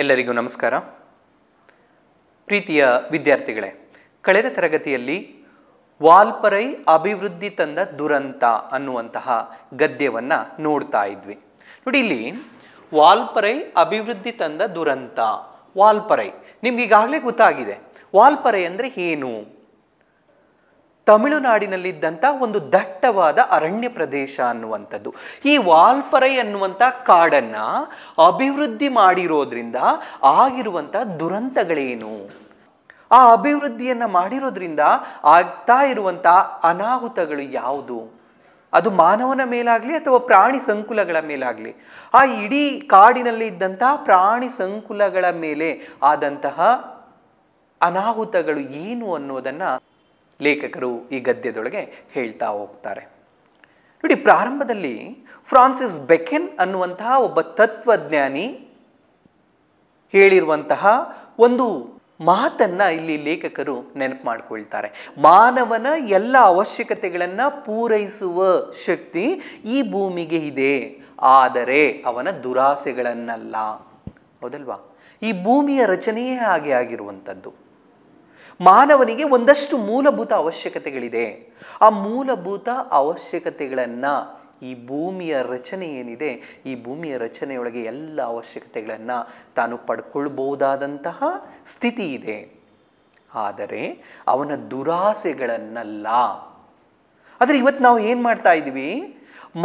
ಎಲ್ಲರಿಗೂ ನಮಸ್ಕಾರ ಪ್ರೀತಿಯ ವಿದ್ಯಾರ್ಥಿಗಳೇ ಕಳೆದ ತರಗತಿಯಲ್ಲಿ ವಾಲ್ಪರೈ ಅಭಿವೃದ್ಧಿ ತಂದ ದುರಂತ ಅನ್ನುವಂತಹ ಗದ್ಯವನ್ನ ನೋಡ್ತಾ ಇದ್ವಿ ನೋಡಿ ಇಲ್ಲಿ ವಾಲ್ಪರೈ ಅಭಿವೃದ್ಧಿ ತಂದ ದುರಂತ ವಾಲ್ಪರೈ ನಿಮಗೆ ಈಗಾಗಲೇ ಗೊತ್ತಾಗಿದೆ ವಾಲ್ಪರೈ ಅಂದ್ರೆ ಏನು ತಮಿಳುನಾಡಿನಲ್ಲಿ ಇದ್ದಂತ ಒಂದು ದಟ್ಟವಾದ ಅರಣ್ಯ ಪ್ರದೇಶ ಅನ್ನುವಂತದ್ದು ಈ ವಾಲ್ಪರೈ ಅನ್ನುವಂತ ಕಾಡನ್ನ ಅಭಿವೃದ್ಧಿ ಮಾಡಿರೋದ್ರಿಂದ ಆಗಿರುವಂತ ದುರಂತಗಳೇನು ಆ ಅಭಿವೃದ್ಧಿಯನ್ನ ಮಾಡಿರೋದ್ರಿಂದ ಆಗ್ತಾ ಇರುವಂತ ಅನಾಹುತಗಳು ಯಾವುದು ಅದು ಮಾನವನ ಮೇಲಾಗಲಿ ಅಥವಾ ಪ್ರಾಣಿ ಸಂಕುಲಗಳ ಮೇಲಾಗಲಿ ಆ ಇಡೀ ಕಾಡಿನಲ್ಲಿ ಇದ್ದಂತ ಪ್ರಾಣಿ ಸಂಕುಲಗಳ ಮೇಲೆ ಆದಂತಹ ಅನಾಹುತಗಳು ಏನು ಅನ್ನೋದನ್ನ ಲೇಖಕರು ಈ ಗದ್ಯದೊಳಗೆ ಹೇಳ್ತಾ ಹೋಗ್ತಾರೆ ನೋಡಿ ಪ್ರಾರಂಭದಲ್ಲಿ ಫ್ರಾನ್ಸಿಸ್ ಬೆಕೆನ್ ಅನ್ನುವಂತ ಒಬ್ಬ ತತ್ವಜ್ಞಾನಿ ಹೇಳಿರುವಂತಹ ಒಂದು ಮಾತನ್ನ ಇಲ್ಲಿ ಲೇಖಕರು ನೆನಪು ಮಾಡಿಕೊಳ್ಳುತ್ತಾರೆ ಮಾನವನ ಎಲ್ಲ ಅವಶ್ಯಕತೆಗಳನ್ನು ಪೂರೈಸುವ ಶಕ್ತಿ ಈ ಭೂಮಿಗೆ ಇದೆ ಆದರೆ ಅವನ ದುರಾಸೆಗಳನ್ನಲ್ಲ ಹೌದಲ್ವಾ ಈ ಭೂಮಿಯ ರಚನೆಯೇ ಹಾಗೆ ಆಗಿರುವಂತದ್ದು ಮಾನವನಿಗೆ ಒಂದಷ್ಟು ಮೂಲಭೂತ ಅವಶ್ಯಕತೆಗಳಿದೆ ಆ ಮೂಲಭೂತ ಅವಶ್ಯಕತೆಗಳನ್ನು ಈ ಭೂಮಿಯ ರಚನೆ ಏನಿದೆ ಈ ಭೂಮಿಯ ರಚನೆಯೊಳಗೆ ಎಲ್ಲ ಅವಶ್ಯಕತೆಗಳನ್ನು ತಾನು ಪಡ್ಕೊಳ್ಬಹುದಾದಂತಹ ಸ್ಥಿತಿ ಇದೆ ಆದರೆ ಅವನ ದುರಾಸೆಗಳನ್ನಲ್ಲ ಆದರೆ ಇವತ್ತು ನಾವು ಏನು ಮಾಡ್ತಾ ಇದ್ದೀವಿ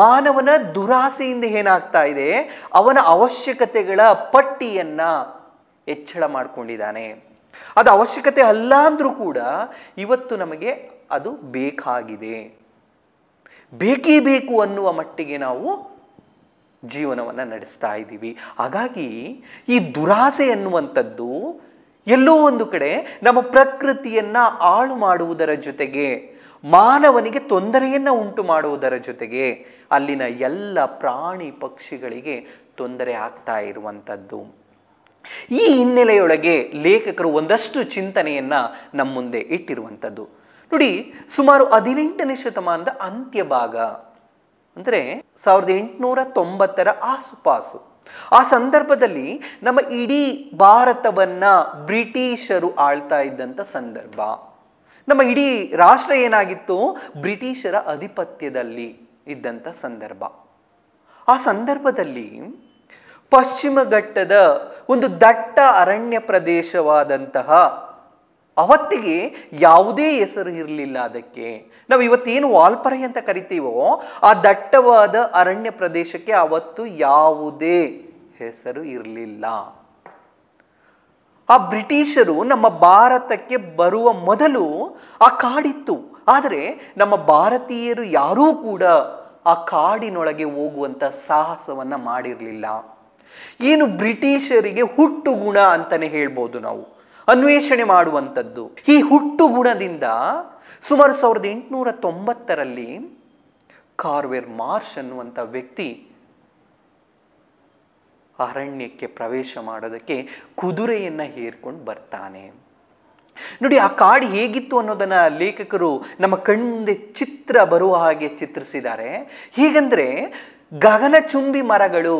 ಮಾನವನ ದುರಾಸೆಯಿಂದ ಏನಾಗ್ತಾ ಇದೆ ಅವನ ಅವಶ್ಯಕತೆಗಳ ಪಟ್ಟಿಯನ್ನು ಹೆಚ್ಚಳ ಮಾಡಿಕೊಂಡಿದ್ದಾನೆ ಅದು ಅವಶ್ಯಕತೆ ಅಲ್ಲ ಅಂದ್ರೂ ಕೂಡ ಇವತ್ತು ನಮಗೆ ಅದು ಬೇಕಾಗಿದೆ ಬೇಕೇ ಬೇಕು ಅನ್ನುವ ಮಟ್ಟಿಗೆ ನಾವು ಜೀವನವನ್ನು ನಡೆಸ್ತಾ ಇದ್ದೀವಿ ಹಾಗಾಗಿ ಈ ದುರಾಸೆ ಅನ್ನುವಂಥದ್ದು ಎಲ್ಲೋ ಒಂದು ಕಡೆ ನಮ್ಮ ಪ್ರಕೃತಿಯನ್ನು ಹಾಳು ಮಾಡುವುದರ ಜೊತೆಗೆ ಮಾನವನಿಗೆ ತೊಂದರೆಯನ್ನು ಉಂಟು ಮಾಡುವುದರ ಜೊತೆಗೆ ಅಲ್ಲಿನ ಎಲ್ಲ ಪ್ರಾಣಿ ಪಕ್ಷಿಗಳಿಗೆ ತೊಂದರೆ ಆಗ್ತಾ ಇರುವಂಥದ್ದು ಈ ಹಿನ್ನೆಲೆಯೊಳಗೆ ಲೇಖಕರು ಒಂದಷ್ಟು ಚಿಂತನೆಯನ್ನ ನಮ್ಮ ಮುಂದೆ ಇಟ್ಟಿರುವಂಥದ್ದು ನೋಡಿ ಸುಮಾರು 18ನೇ ಶತಮಾನದ ಅಂತ್ಯ ಭಾಗ ಅಂದರೆ 1890ರ ಆಸುಪಾಸು ಆ ಸಂದರ್ಭದಲ್ಲಿ ನಮ್ಮ ಇಡೀ ಭಾರತವನ್ನ ಬ್ರಿಟಿಷರು ಆಳ್ತಾ ಇದ್ದಂಥ ಸಂದರ್ಭ ನಮ್ಮ ಇಡೀ ರಾಷ್ಟ್ರ ಏನಾಗಿತ್ತು ಬ್ರಿಟಿಷರ ಅಧಿಪತ್ಯದಲ್ಲಿ ಇದ್ದಂಥ ಸಂದರ್ಭ ಆ ಸಂದರ್ಭದಲ್ಲಿ ಪಶ್ಚಿಮ ಘಟ್ಟದ ಒಂದು ದಟ್ಟ ಅರಣ್ಯ ಪ್ರದೇಶವಾದಂತಹ ಅವತ್ತಿಗೆ ಯಾವುದೇ ಹೆಸರು ಇರಲಿಲ್ಲ ಅದಕ್ಕೆ ನಾವು ಇವತ್ತೇನು ವಾಲ್ಪರೈ ಅಂತ ಕರಿತೀವೋ ಆ ದಟ್ಟವಾದ ಅರಣ್ಯ ಪ್ರದೇಶಕ್ಕೆ ಅವತ್ತು ಯಾವುದೇ ಹೆಸರು ಇರಲಿಲ್ಲ ಆ ಬ್ರಿಟಿಷರು ನಮ್ಮ ಭಾರತಕ್ಕೆ ಬರುವ ಮೊದಲು ಆ ಕಾಡಿತ್ತು ಆದರೆ ನಮ್ಮ ಭಾರತೀಯರು ಯಾರೂ ಕೂಡ ಆ ಕಾಡಿನೊಳಗೆ ಹೋಗುವಂಥ ಸಾಹಸವನ್ನು ಮಾಡಿರಲಿಲ್ಲ ಏನು ಬ್ರಿಟಿಷರಿಗೆ ಹುಟ್ಟು ಗುಣ ಅಂತಾನೆ ಹೇಳ್ಬೋದು ನಾವು ಅನ್ವೇಷಣೆ ಮಾಡುವಂಥದ್ದು ಈ ಹುಟ್ಟು ಗುಣದಿಂದ ಸುಮಾರು 1890ರಲ್ಲಿ ಕಾರ್ವೆರ್ ಮಾರ್ಷ್ ಅನ್ನುವಂಥ ವ್ಯಕ್ತಿ ಅರಣ್ಯಕ್ಕೆ ಪ್ರವೇಶ ಮಾಡೋದಕ್ಕೆ ಕುದುರೆಯನ್ನ ಹೇರ್ಕೊಂಡು ಬರ್ತಾನೆ ನೋಡಿ ಆ ಕಾಡು ಹೇಗಿತ್ತು ಅನ್ನೋದನ್ನ ಲೇಖಕರು ನಮ್ಮ ಕಣ್ಮುಂದೆ ಚಿತ್ರ ಬರುವ ಹಾಗೆ ಚಿತ್ರಿಸಿದ್ದಾರೆ ಹೀಗಂದ್ರೆ ಗಗನಚುಂಬಿ ಮರಗಳು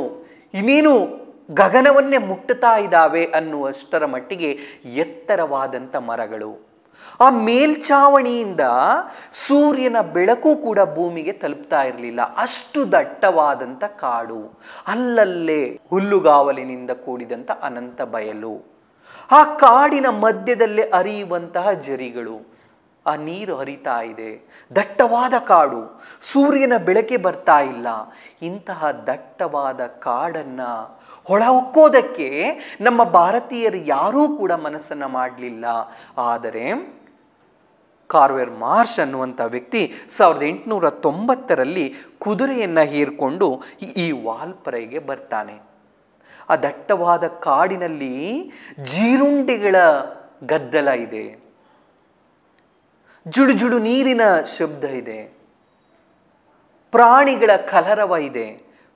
ಇನ್ನೇನು ಗಗನವನ್ನೇ ಮುಟ್ಟುತ್ತಾ ಇದ್ದಾವೆ ಅನ್ನುವಷ್ಟರ ಮಟ್ಟಿಗೆ ಎತ್ತರವಾದಂಥ ಮರಗಳು ಆ ಮೇಲ್ಚಾವಣಿಯಿಂದ ಸೂರ್ಯನ ಬೆಳಕು ಕೂಡ ಭೂಮಿಗೆ ತಲುಪ್ತಾ ಇರಲಿಲ್ಲ ಅಷ್ಟು ದಟ್ಟವಾದಂಥ ಕಾಡು ಅಲ್ಲಲ್ಲೇ ಹುಲ್ಲುಗಾವಲಿನಿಂದ ಕೂಡಿದಂಥ ಅನಂತ ಬಯಲು ಆ ಕಾಡಿನ ಮಧ್ಯದಲ್ಲೇ ಹರಿಯುವಂತಹ ಜರಿಗಳು ಆ ನೀರು ಹರಿತಾ ಇದೆ ದಟ್ಟವಾದ ಕಾಡು ಸೂರ್ಯನ ಬೆಳಕೆ ಬರ್ತಾ ಇಲ್ಲ ಇಂತಹ ದಟ್ಟವಾದ ಕಾಡನ್ನು ಹೊಳಹೊಕ್ಕೋದಕ್ಕೆ ನಮ್ಮ ಭಾರತೀಯರು ಯಾರೂ ಕೂಡ ಮನಸ್ಸನ್ನು ಮಾಡಲಿಲ್ಲ ಆದರೆ ಕಾರ್ವೆರ್ ಮಾರ್ಷ್ ಅನ್ನುವಂಥ ವ್ಯಕ್ತಿ 1890ರಲ್ಲಿ ಕುದುರೆಯನ್ನು ಹೀರ್ಕೊಂಡು ಈ ವಾಲ್ಪರೈಗೆ ಬರ್ತಾನೆ ಆ ದಟ್ಟವಾದ ಕಾಡಿನಲ್ಲಿ ಜೀರುಂಡೆಗಳ ಗದ್ದಲ ಇದೆ ಜುಡುಜುಡು ನೀರಿನ ಶಬ್ದ ಇದೆ ಪ್ರಾಣಿಗಳ ಕಲರವ ಇದೆ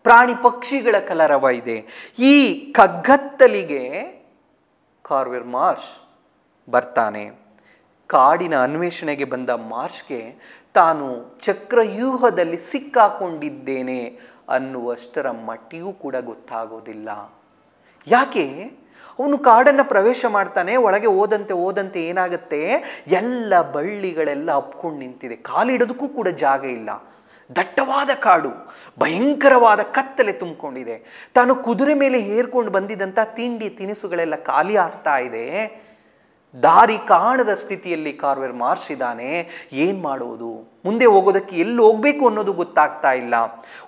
ಪ್ರಾಣಿ ಪಕ್ಷಿಗಳ ಕಲರವ ಇದೆ ಈ ಕಗ್ಗತ್ತಲಿಗೆ ಕಾರ್ವೆರ್ ಮಾರ್ಷ್ ಬರ್ತಾನೆ ಕಾಡಿನ ಅನ್ವೇಷಣೆಗೆ ಬಂದ ಮಾರ್ಷ್ಗೆ ತಾನು ಚಕ್ರವ್ಯೂಹದಲ್ಲಿ ಸಿಕ್ಕಾಕೊಂಡಿದ್ದೇನೆ ಅನ್ನುವಷ್ಟರ ಮಟ್ಟಿಯೂ ಕೂಡ ಗೊತ್ತಾಗೋದಿಲ್ಲ ಯಾಕೆ ಅವನು ಕಾಡನ್ನು ಪ್ರವೇಶ ಮಾಡ್ತಾನೆ. ಒಳಗೆ ಓದಂತೆ ಓದಂತೆ ಏನಾಗುತ್ತೆ, ಎಲ್ಲ ಬಳ್ಳಿಗಳೆಲ್ಲ ಅಪ್ಕೊಂಡು ನಿಂತಿದೆ, ಕಾಲಿಡೋದಕ್ಕೂ ಕೂಡ ಜಾಗ ಇಲ್ಲ. ದಟ್ಟವಾದ ಕಾಡು, ಭಯಂಕರವಾದ ಕತ್ತಲೆ ತುಂಬಿಕೊಂಡಿದೆ. ತಾನು ಕುದುರೆ ಮೇಲೆ ಹೇರ್ಕೊಂಡು ಬಂದಿದ್ದಂಥ ತಿಂಡಿ ತಿನಿಸುಗಳೆಲ್ಲ ಖಾಲಿ ಆಗ್ತಾ ಇದೆ. ದಾರಿ ಕಾಣದ ಸ್ಥಿತಿಯಲ್ಲಿ ಕಾರ್ವೆರ್ ಮಾರ್ಷಿದ್ದಾನೆ. ಏನು ಮಾಡೋದು, ಮುಂದೆ ಹೋಗೋದಕ್ಕೆ ಎಲ್ಲಿ ಹೋಗಬೇಕು ಅನ್ನೋದು ಗೊತ್ತಾಗ್ತಾ ಇಲ್ಲ.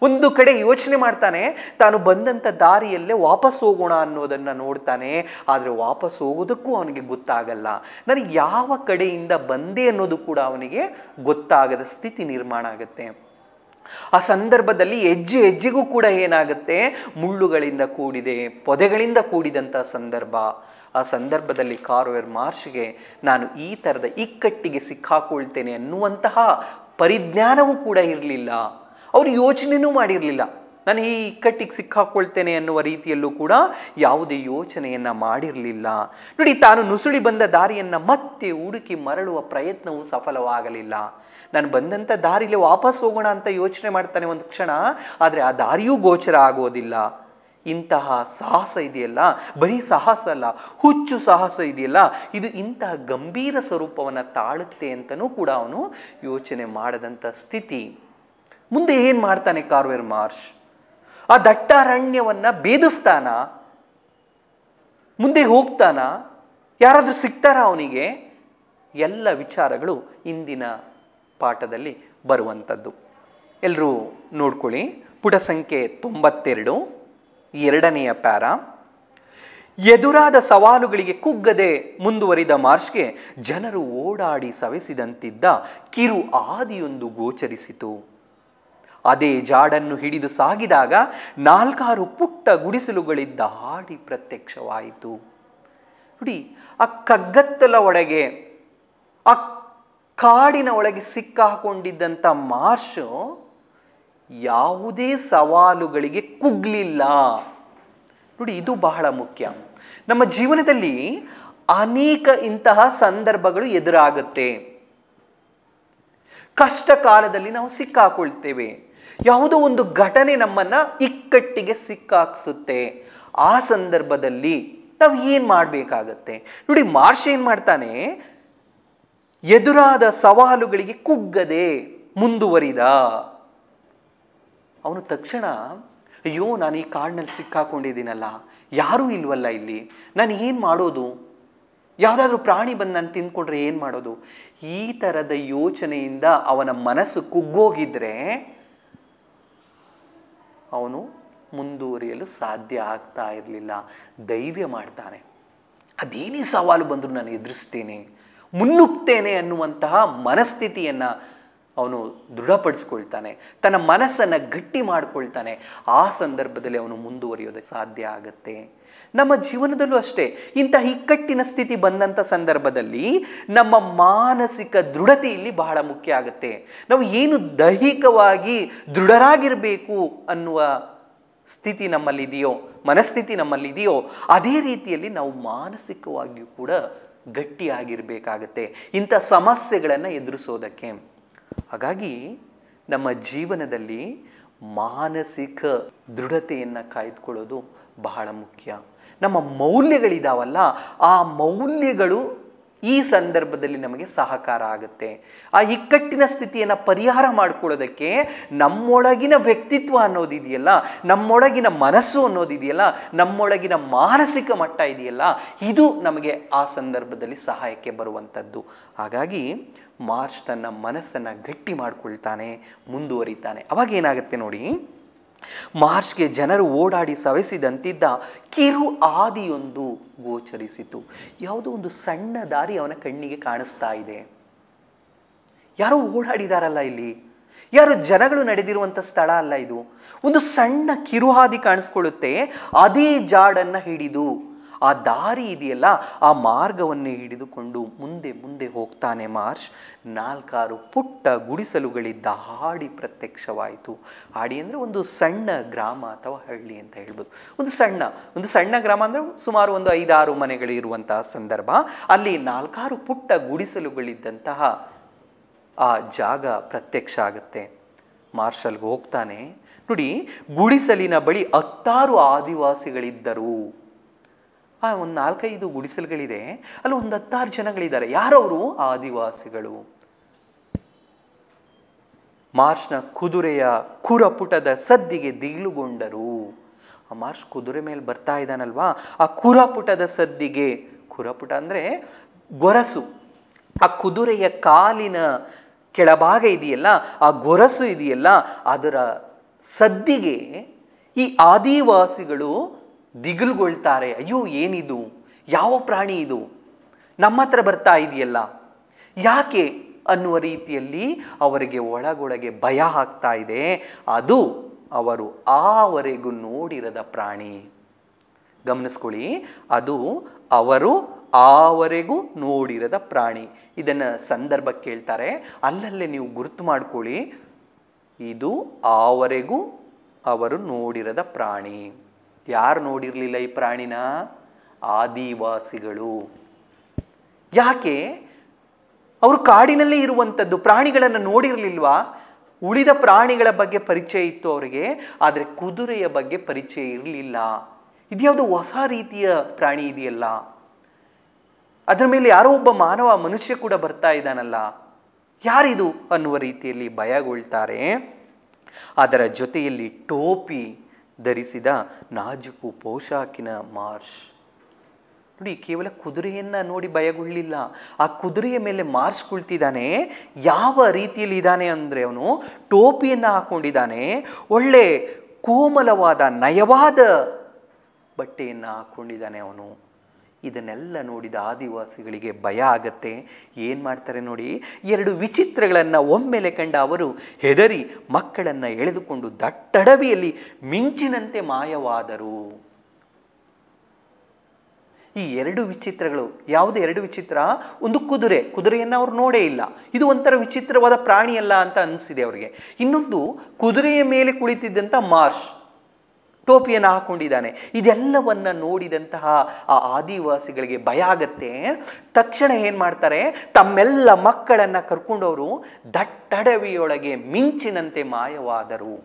ಒಂದು ಕಡೆ ಯೋಚನೆ ಮಾಡ್ತಾನೆ, ತಾನು ಬಂದಂಥ ದಾರಿಯಲ್ಲೇ ವಾಪಸ್ ಹೋಗೋಣ ಅನ್ನೋದನ್ನು ನೋಡ್ತಾನೆ. ಆದರೆ ವಾಪಸ್ ಹೋಗೋದಕ್ಕೂ ಅವನಿಗೆ ಗೊತ್ತಾಗಲ್ಲ. ನನಗೆ ಯಾವ ಕಡೆಯಿಂದ ಬಂದೆ ಅನ್ನೋದು ಕೂಡ ಅವನಿಗೆ ಗೊತ್ತಾಗದ ಸ್ಥಿತಿ ನಿರ್ಮಾಣ ಆಗುತ್ತೆ. ಆ ಸಂದರ್ಭದಲ್ಲಿ ಹೆಜ್ಜೆ ಹೆಜ್ಜೆಗೂ ಕೂಡ ಏನಾಗುತ್ತೆ, ಮುಳ್ಳುಗಳಿಂದ ಕೂಡಿದೆ, ಪೊದೆಗಳಿಂದ ಕೂಡಿದಂಥ ಸಂದರ್ಭ. ಆ ಸಂದರ್ಭದಲ್ಲಿ ಕಾರ್ವೆರ್ ಮಾರ್ಷ್ಗೆ ನಾನು ಈ ಥರದ ಇಕ್ಕಟ್ಟಿಗೆ ಸಿಕ್ಕಾಕೊಳ್ತೇನೆ ಅನ್ನುವಂತಹ ಪರಿಜ್ಞಾನವೂ ಕೂಡ ಇರಲಿಲ್ಲ. ಅವರು ಯೋಚನೆಯೂ ಮಾಡಿರಲಿಲ್ಲ. ನಾನು ಈ ಇಕ್ಕಟ್ಟಿಗೆ ಸಿಕ್ಕಾಕೊಳ್ತೇನೆ ಅನ್ನುವ ರೀತಿಯಲ್ಲೂ ಕೂಡ ಯಾವುದೇ ಯೋಚನೆಯನ್ನು ಮಾಡಿರಲಿಲ್ಲ. ನೋಡಿ, ತಾನು ನುಸುಳಿ ಬಂದ ದಾರಿಯನ್ನು ಮತ್ತೆ ಹುಡುಕಿ ಮರಳುವ ಪ್ರಯತ್ನವೂ ಸಫಲವಾಗಲಿಲ್ಲ. ನಾನು ಬಂದಂಥ ದಾರಿಲಿ ವಾಪಸ್ ಹೋಗೋಣ ಅಂತ ಯೋಚನೆ ಮಾಡ್ತಾನೆ ಒಂದು ಕ್ಷಣ, ಆದರೆ ಆ ದಾರಿಯೂ ಗೋಚರ ಆಗೋದಿಲ್ಲ. ಇಂತಹ ಸಾಹಸ ಇದೆಯಲ್ಲ, ಬರೀ ಸಾಹಸ ಅಲ್ಲ, ಹುಚ್ಚು ಸಾಹಸ ಇದೆಯಲ್ಲ, ಇದು ಇಂತಹ ಗಂಭೀರ ಸ್ವರೂಪವನ್ನು ತಾಳುತ್ತೆ ಅಂತಲೂ ಕೂಡ ಅವನು ಯೋಚನೆ ಮಾಡದಂಥ ಸ್ಥಿತಿ. ಮುಂದೆ ಏನು ಮಾಡ್ತಾನೆ ಕಾರ್ವೆರ್ ಮಾರ್ಷ್? ಆ ದಟ್ಟ ಅರಣ್ಯವನ್ನು ಭೇದಿಸ್ತಾನ? ಮುಂದೆ ಹೋಗ್ತಾನ? ಯಾರಾದರೂ ಸಿಗ್ತಾರ ಅವನಿಗೆ? ಎಲ್ಲ ವಿಚಾರಗಳು ಇಂದಿನ ಪಾಠದಲ್ಲಿ ಬರುವಂಥದ್ದು. ಎಲ್ಲರೂ ನೋಡ್ಕೊಳ್ಳಿ, ಪುಟ ಸಂಖ್ಯೆ 92, ಎರಡನೆಯ ಪ್ಯಾರ. ಎದುರಾದ ಸವಾಲುಗಳಿಗೆ ಕುಗ್ಗದೆ ಮುಂದುವರಿದ ಮಾರ್ಷ್ಗೆ ಜನರು ಓಡಾಡಿ ಸವೆಸಿದಂತಿದ್ದ ಕಿರು ಆದಿಯೊಂದು ಗೋಚರಿಸಿತು. ಅದೇ ಜಾಡನ್ನು ಹಿಡಿದು ಸಾಗಿದಾಗ ನಾಲ್ಕಾರು ಪುಟ್ಟ ಗುಡಿಸಲುಗಳಿದ್ದ ಹಾಡಿ ಪ್ರತ್ಯಕ್ಷವಾಯಿತು. ನೋಡಿ, ಆ ಕಗ್ಗತ್ತಲ ಒಳಗೆ, ಆ ಕಾಡಿನ ಒಳಗೆ ಸಿಕ್ಕಾಕೊಂಡಿದ್ದಂಥ ಮಾರ್ಷು ಯಾವುದೇ ಸವಾಲುಗಳಿಗೆ ಕುಗ್ಲಿಲ್ಲ. ನೋಡಿ, ಇದು ಬಹಳ ಮುಖ್ಯ. ನಮ್ಮ ಜೀವನದಲ್ಲಿ ಅನೇಕ ಇಂತಹ ಸಂದರ್ಭಗಳು ಎದುರಾಗುತ್ತೆ. ಕಷ್ಟ ಕಾಲದಲ್ಲಿ ನಾವು ಸಿಕ್ಕಾಕೊಳ್ತೇವೆ. ಯಾವುದೋ ಒಂದು ಘಟನೆ ನಮ್ಮನ್ನು ಇಕ್ಕಟ್ಟಿಗೆ ಸಿಕ್ಕಾಕ್ಸುತ್ತೆ. ಆ ಸಂದರ್ಭದಲ್ಲಿ ನಾವು ಏನು ಮಾಡಬೇಕಾಗತ್ತೆ? ನೋಡಿ, ಮಾರ್ಷ್ ಏನು ಮಾಡ್ತಾನೆ? ಎದುರಾದ ಸವಾಲುಗಳಿಗೆ ಕುಗ್ಗದೆ ಮುಂದುವರಿದ. ಅವನು ತಕ್ಷಣ, ಅಯ್ಯೋ ನಾನು ಈ ಕಾಡಿನಲ್ಲಿ ಸಿಕ್ಕಾಕೊಂಡಿದ್ದೀನಲ್ಲ, ಯಾರೂ ಇಲ್ವಲ್ಲ ಇಲ್ಲಿ, ನಾನು ಏನು ಮಾಡೋದು, ಯಾವುದಾದ್ರೂ ಪ್ರಾಣಿ ಬಂದು ನಾನು ತಿಂದ್ಕೊಂಡ್ರೆ ಏನು ಮಾಡೋದು, ಈ ಥರದ ಯೋಚನೆಯಿಂದ ಅವನ ಮನಸ್ಸು ಕುಗ್ಗೋಗಿದ್ರೆ ಅವನು ಮುಂದುವರಿಯಲು ಸಾಧ್ಯ ಆಗ್ತಾ ಇರಲಿಲ್ಲ. ಧೈರ್ಯ ಮಾಡ್ತಾನೆ, ಅದೇನೇ ಸವಾಲು ಬಂದರೂ ನಾನು ಎದುರಿಸ್ತೇನೆ, ಮುನ್ನುಗ್ತೇನೆ ಅನ್ನುವಂತಹ ಮನಸ್ಥಿತಿಯನ್ನು ಅವನು ದೃಢಪಡಿಸ್ಕೊಳ್ತಾನೆ, ತನ್ನ ಮನಸ್ಸನ್ನು ಗಟ್ಟಿ ಮಾಡ್ಕೊಳ್ತಾನೆ. ಆ ಸಂದರ್ಭದಲ್ಲಿ ಅವನು ಮುಂದುವರಿಯೋದಕ್ಕೆ ಸಾಧ್ಯ ಆಗುತ್ತೆ. ನಮ್ಮ ಜೀವನದಲ್ಲೂ ಅಷ್ಟೇ, ಇಂತಹ ಇಕ್ಕಟ್ಟಿನ ಸ್ಥಿತಿ ಬಂದಂಥ ಸಂದರ್ಭದಲ್ಲಿ ನಮ್ಮ ಮಾನಸಿಕ ದೃಢತೆ ಇಲ್ಲಿ ಬಹಳ ಮುಖ್ಯ ಆಗುತ್ತೆ. ನಾವು ಏನು ದೈಹಿಕವಾಗಿ ದೃಢರಾಗಿರಬೇಕು ಅನ್ನುವ ಸ್ಥಿತಿ ನಮ್ಮಲ್ಲಿದೆಯೋ, ಮನಸ್ಥಿತಿ ನಮ್ಮಲ್ಲಿದೆಯೋ, ಅದೇ ರೀತಿಯಲ್ಲಿ ನಾವು ಮಾನಸಿಕವಾಗಿಯೂ ಕೂಡ ಗಟ್ಟಿಯಾಗಿರಬೇಕಾಗತ್ತೆ ಇಂಥ ಸಮಸ್ಯೆಗಳನ್ನು ಎದುರಿಸೋದಕ್ಕೆ. ಹಾಗಾಗಿ ನಮ್ಮ ಜೀವನದಲ್ಲಿ ಮಾನಸಿಕ ದೃಢತೆಯನ್ನು ಕಾಯ್ದುಕೊಳ್ಳೋದು ಬಹಳ ಮುಖ್ಯ. ನಮ್ಮ ಮೌಲ್ಯಗಳಿದಾವಲ್ಲ, ಆ ಮೌಲ್ಯಗಳು ಈ ಸಂದರ್ಭದಲ್ಲಿ ನಮಗೆ ಸಹಕಾರ ಆಗುತ್ತೆ. ಆ ಇಕ್ಕಟ್ಟಿನ ಸ್ಥಿತಿಯನ್ನು ಪರಿಹಾರ ಮಾಡಿಕೊಳ್ಳೋದಕ್ಕೆ ನಮ್ಮೊಳಗಿನ ವ್ಯಕ್ತಿತ್ವ ಅನ್ನೋದಿದೆಯಲ್ಲ, ನಮ್ಮೊಳಗಿನ ಮನಸ್ಸು ಅನ್ನೋದಿದೆಯಲ್ಲ, ನಮ್ಮೊಳಗಿನ ಮಾನಸಿಕ ಮಟ್ಟ ಇದೆಯಲ್ಲ, ಇದು ನಮಗೆ ಆ ಸಂದರ್ಭದಲ್ಲಿ ಸಹಾಯಕ್ಕೆ ಬರುವಂಥದ್ದು. ಹಾಗಾಗಿ ಮಾರ್ಷ್ ತನ್ನ ಮನಸ್ಸನ್ನು ಗಟ್ಟಿ ಮಾಡಿಕೊಳ್ತಾನೆ, ಮುಂದುವರಿತಾನೆ. ಅವಾಗ ಏನಾಗುತ್ತೆ ನೋಡಿ, ಮಾರ್ಷ್ಗೆ ಜನರು ಓಡಾಡಿ ಸವೆಸಿದಂತಿದ್ದ ಕಿರು ಆದಿಯೊಂದು ಗೋಚರಿಸಿತು. ಯಾವುದೋ ಒಂದು ಸಣ್ಣ ದಾರಿ ಅವನ ಕಣ್ಣಿಗೆ ಕಾಣಿಸ್ತಾ ಇದೆ. ಯಾರೋ ಓಡಾಡಿದಾರಲ್ಲ ಇಲ್ಲಿ, ಯಾರೋ ಜನಗಳು ನಡೆದಿರುವಂಥ ಸ್ಥಳ ಅಲ್ಲ ಇದು, ಒಂದು ಸಣ್ಣ ಕಿರು ಹಾದಿ ಕಾಣಿಸ್ಕೊಳ್ಳುತ್ತೆ. ಅದೇ ಜಾಡನ್ನು ಹಿಡಿದು, ಆ ದಾರಿ ಇದೆಯಲ್ಲ, ಆ ಮಾರ್ಗವನ್ನೇ ಹಿಡಿದುಕೊಂಡು ಮುಂದೆ ಮುಂದೆ ಹೋಗ್ತಾನೆ ಮಾರ್ಷ್. ನಾಲ್ಕಾರು ಪುಟ್ಟ ಗುಡಿಸಲುಗಳಿದ್ದ ಹಾಡಿ ಪ್ರತ್ಯಕ್ಷವಾಯಿತು. ಹಾಡಿ ಅಂದರೆ ಒಂದು ಸಣ್ಣ ಗ್ರಾಮ ಅಥವಾ ಹಳ್ಳಿ ಅಂತ ಹೇಳ್ಬೋದು. ಒಂದು ಸಣ್ಣ ಗ್ರಾಮ ಅಂದರೆ ಸುಮಾರು ಒಂದು 5-6 ಮನೆಗಳು ಇರುವಂತಹ ಸಂದರ್ಭ. ಅಲ್ಲಿ 4 ಪುಟ್ಟ ಗುಡಿಸಲುಗಳಿದ್ದಂತಹ ಆ ಜಾಗ ಪ್ರತ್ಯಕ್ಷ ಆಗುತ್ತೆ. ಮಾರ್ಷಲ್ಗೆ ಹೋಗ್ತಾನೆ. ನೋಡಿ, ಗುಡಿಸಲಿನ ಬಳಿ 10 ಆದಿವಾಸಿಗಳಿದ್ದರು. ಒಂದು ನಾಲ್ಕೈದು ಗುಡಿಸಲುಗಳಿದೆ, ಅಲ್ಲಿ ಒಂದು 16 ಜನಗಳಿದ್ದಾರೆ. ಯಾರವರು? ಆದಿವಾಸಿಗಳು. ಮಾರ್ಚ್ನ ಕುದುರೆಯ ಕುರಪುಟದ ಸದ್ದಿಗೆ ದಿಗಿಲುಗೊಂಡರು. ಆ ಮಾರ್ಚ್ ಕುದುರೆ ಮೇಲೆ ಬರ್ತಾ ಇದ್ದಾನಲ್ವಾ, ಆ ಕುರಪುಟದ ಸದ್ದಿಗೆ, ಕುರಪುಟ ಅಂದರೆ ಗೊರಸು, ಆ ಕುದುರೆಯ ಕಾಲಿನ ಕೆಳಭಾಗ ಇದೆಯಲ್ಲ ಆ ಗೊರಸು ಇದೆಯಲ್ಲ ಅದರ ಸದ್ದಿಗೆ ಈ ಆದಿವಾಸಿಗಳು ದಿಗಿಲುಗೊಳ್ತಾರೆ. ಅಯ್ಯೋ ಏನಿದು, ಯಾವ ಪ್ರಾಣಿ ಇದು, ನಮ್ಮ ಹತ್ರ ಬರ್ತಾ ಇದೆಯಲ್ಲ, ಯಾಕೆ ಅನ್ನುವ ರೀತಿಯಲ್ಲಿ ಅವರಿಗೆ ಒಳಗೊಳಗೆ ಭಯ ಆಗ್ತಾ ಇದೆ. ಅದು ಅವರು ಆವರೆಗೂ ನೋಡಿರದ ಪ್ರಾಣಿ. ಗಮನಿಸ್ಕೊಳ್ಳಿ, ಅದು ಅವರು ಆವರೆಗೂ ನೋಡಿರದ ಪ್ರಾಣಿ. ಇದನ್ನು ಸಂದರ್ಭಕ್ಕೆ ಹೇಳ್ತಾರೆ, ಅಲ್ಲಲ್ಲೇ ನೀವು ಗುರುತು ಮಾಡ್ಕೊಳ್ಳಿ. ಇದು ಆವರೆಗೂ ಅವರು ನೋಡಿರದ ಪ್ರಾಣಿ. ಯಾರು ನೋಡಿರಲಿಲ್ಲ ಈ ಪ್ರಾಣಿನ? ಆದಿವಾಸಿಗಳು. ಯಾಕೆ? ಅವರು ಕಾಡಿನಲ್ಲೇ ಇರುವಂಥದ್ದು, ಪ್ರಾಣಿಗಳನ್ನು ನೋಡಿರಲಿಲ್ವಾ? ಉಳಿದ ಪ್ರಾಣಿಗಳ ಬಗ್ಗೆ ಪರಿಚಯ ಇತ್ತು ಅವರಿಗೆ, ಆದರೆ ಕುದುರೆಯ ಬಗ್ಗೆ ಪರಿಚಯ ಇರಲಿಲ್ಲ. ಇದ್ಯಾವುದು ಹೊಸ ರೀತಿಯ ಪ್ರಾಣಿ ಇದೆಯಲ್ಲ, ಅದರ ಮೇಲೆ ಯಾರೋ ಒಬ್ಬ ಮಾನವ ಮನುಷ್ಯ ಕೂಡ ಬರ್ತಾ ಇದ್ದಾನಲ್ಲ, ಯಾರಿದು ಅನ್ನುವ ರೀತಿಯಲ್ಲಿ ಭಯಗೊಳ್ತಾರೆ. ಅದರ ಜೊತೆಯಲ್ಲಿ ಟೋಪಿ ಧರಿಸಿದ ನಾಜುಕು ಪೋಷಾಕಿನ ಮಾರ್ಷ್. ನೋಡಿ, ಕೇವಲ ಕುದುರೆಯನ್ನು ನೋಡಿ ಭಯಗೊಳ್ಳಲಿಲ್ಲ, ಆ ಕುದುರೆಯ ಮೇಲೆ ಮಾರ್ಷ್ ಕುಳಿತಿದ್ದಾನೆ. ಯಾವ ರೀತಿಯಲ್ಲಿ ಇದ್ದಾನೆ ಅಂದರೆ, ಅವನು ಟೋಪಿಯನ್ನು ಹಾಕೊಂಡಿದ್ದಾನೆ, ಒಳ್ಳೆ ಕೋಮಲವಾದ ನಯವಾದ ಬಟ್ಟೆಯನ್ನು ಹಾಕೊಂಡಿದ್ದಾನೆ ಅವನು. ಇದನ್ನೆಲ್ಲ ನೋಡಿದ ಆದಿವಾಸಿಗಳಿಗೆ ಭಯ ಆಗತ್ತೆ. ಏನು ಮಾಡ್ತಾರೆ ನೋಡಿ, ಎರಡು ವಿಚಿತ್ರಗಳನ್ನು ಒಮ್ಮೆಲೆ ಕಂಡ ಅವರು ಹೆದರಿ ಮಕ್ಕಳನ್ನು ಎಳೆದುಕೊಂಡು ದಟ್ಟಡವಿಯಲ್ಲಿ ಮಿಂಚಿನಂತೆ ಮಾಯವಾದರು. ಈ ಎರಡು ವಿಚಿತ್ರಗಳು ಯಾವುದು? ಎರಡು ವಿಚಿತ್ರ. ಒಂದು ಕುದುರೆ, ಕುದುರೆಯನ್ನು ಅವ್ರು ನೋಡೇ ಇಲ್ಲ, ಇದು ಒಂಥರ ವಿಚಿತ್ರವಾದ ಪ್ರಾಣಿಯಲ್ಲ ಅಂತ ಅನಿಸಿದೆ ಅವರಿಗೆ. ಇನ್ನೊಂದು ಕುದುರೆಯ ಮೇಲೆ ಕುಳಿತಿದ್ದಂಥ ಮಾರ್ಷ್, ಟೋಪಿಯನ್ನು ಹಾಕೊಂಡಿದ್ದಾನೆ. ಇದೆಲ್ಲವನ್ನ ನೋಡಿದಂತಹ ಆ ಆದಿವಾಸಿಗಳಿಗೆ ಭಯ ಆಗತ್ತೆ. ತಕ್ಷಣ ಏನು ಮಾಡ್ತಾರೆ, ತಮ್ಮೆಲ್ಲ ಮಕ್ಕಳನ್ನು ಕರ್ಕೊಂಡವರು ದಟ್ಟಡವಿಯೊಳಗೆ ಮಿಂಚಿನಂತೆ ಮಾಯವಾದರು.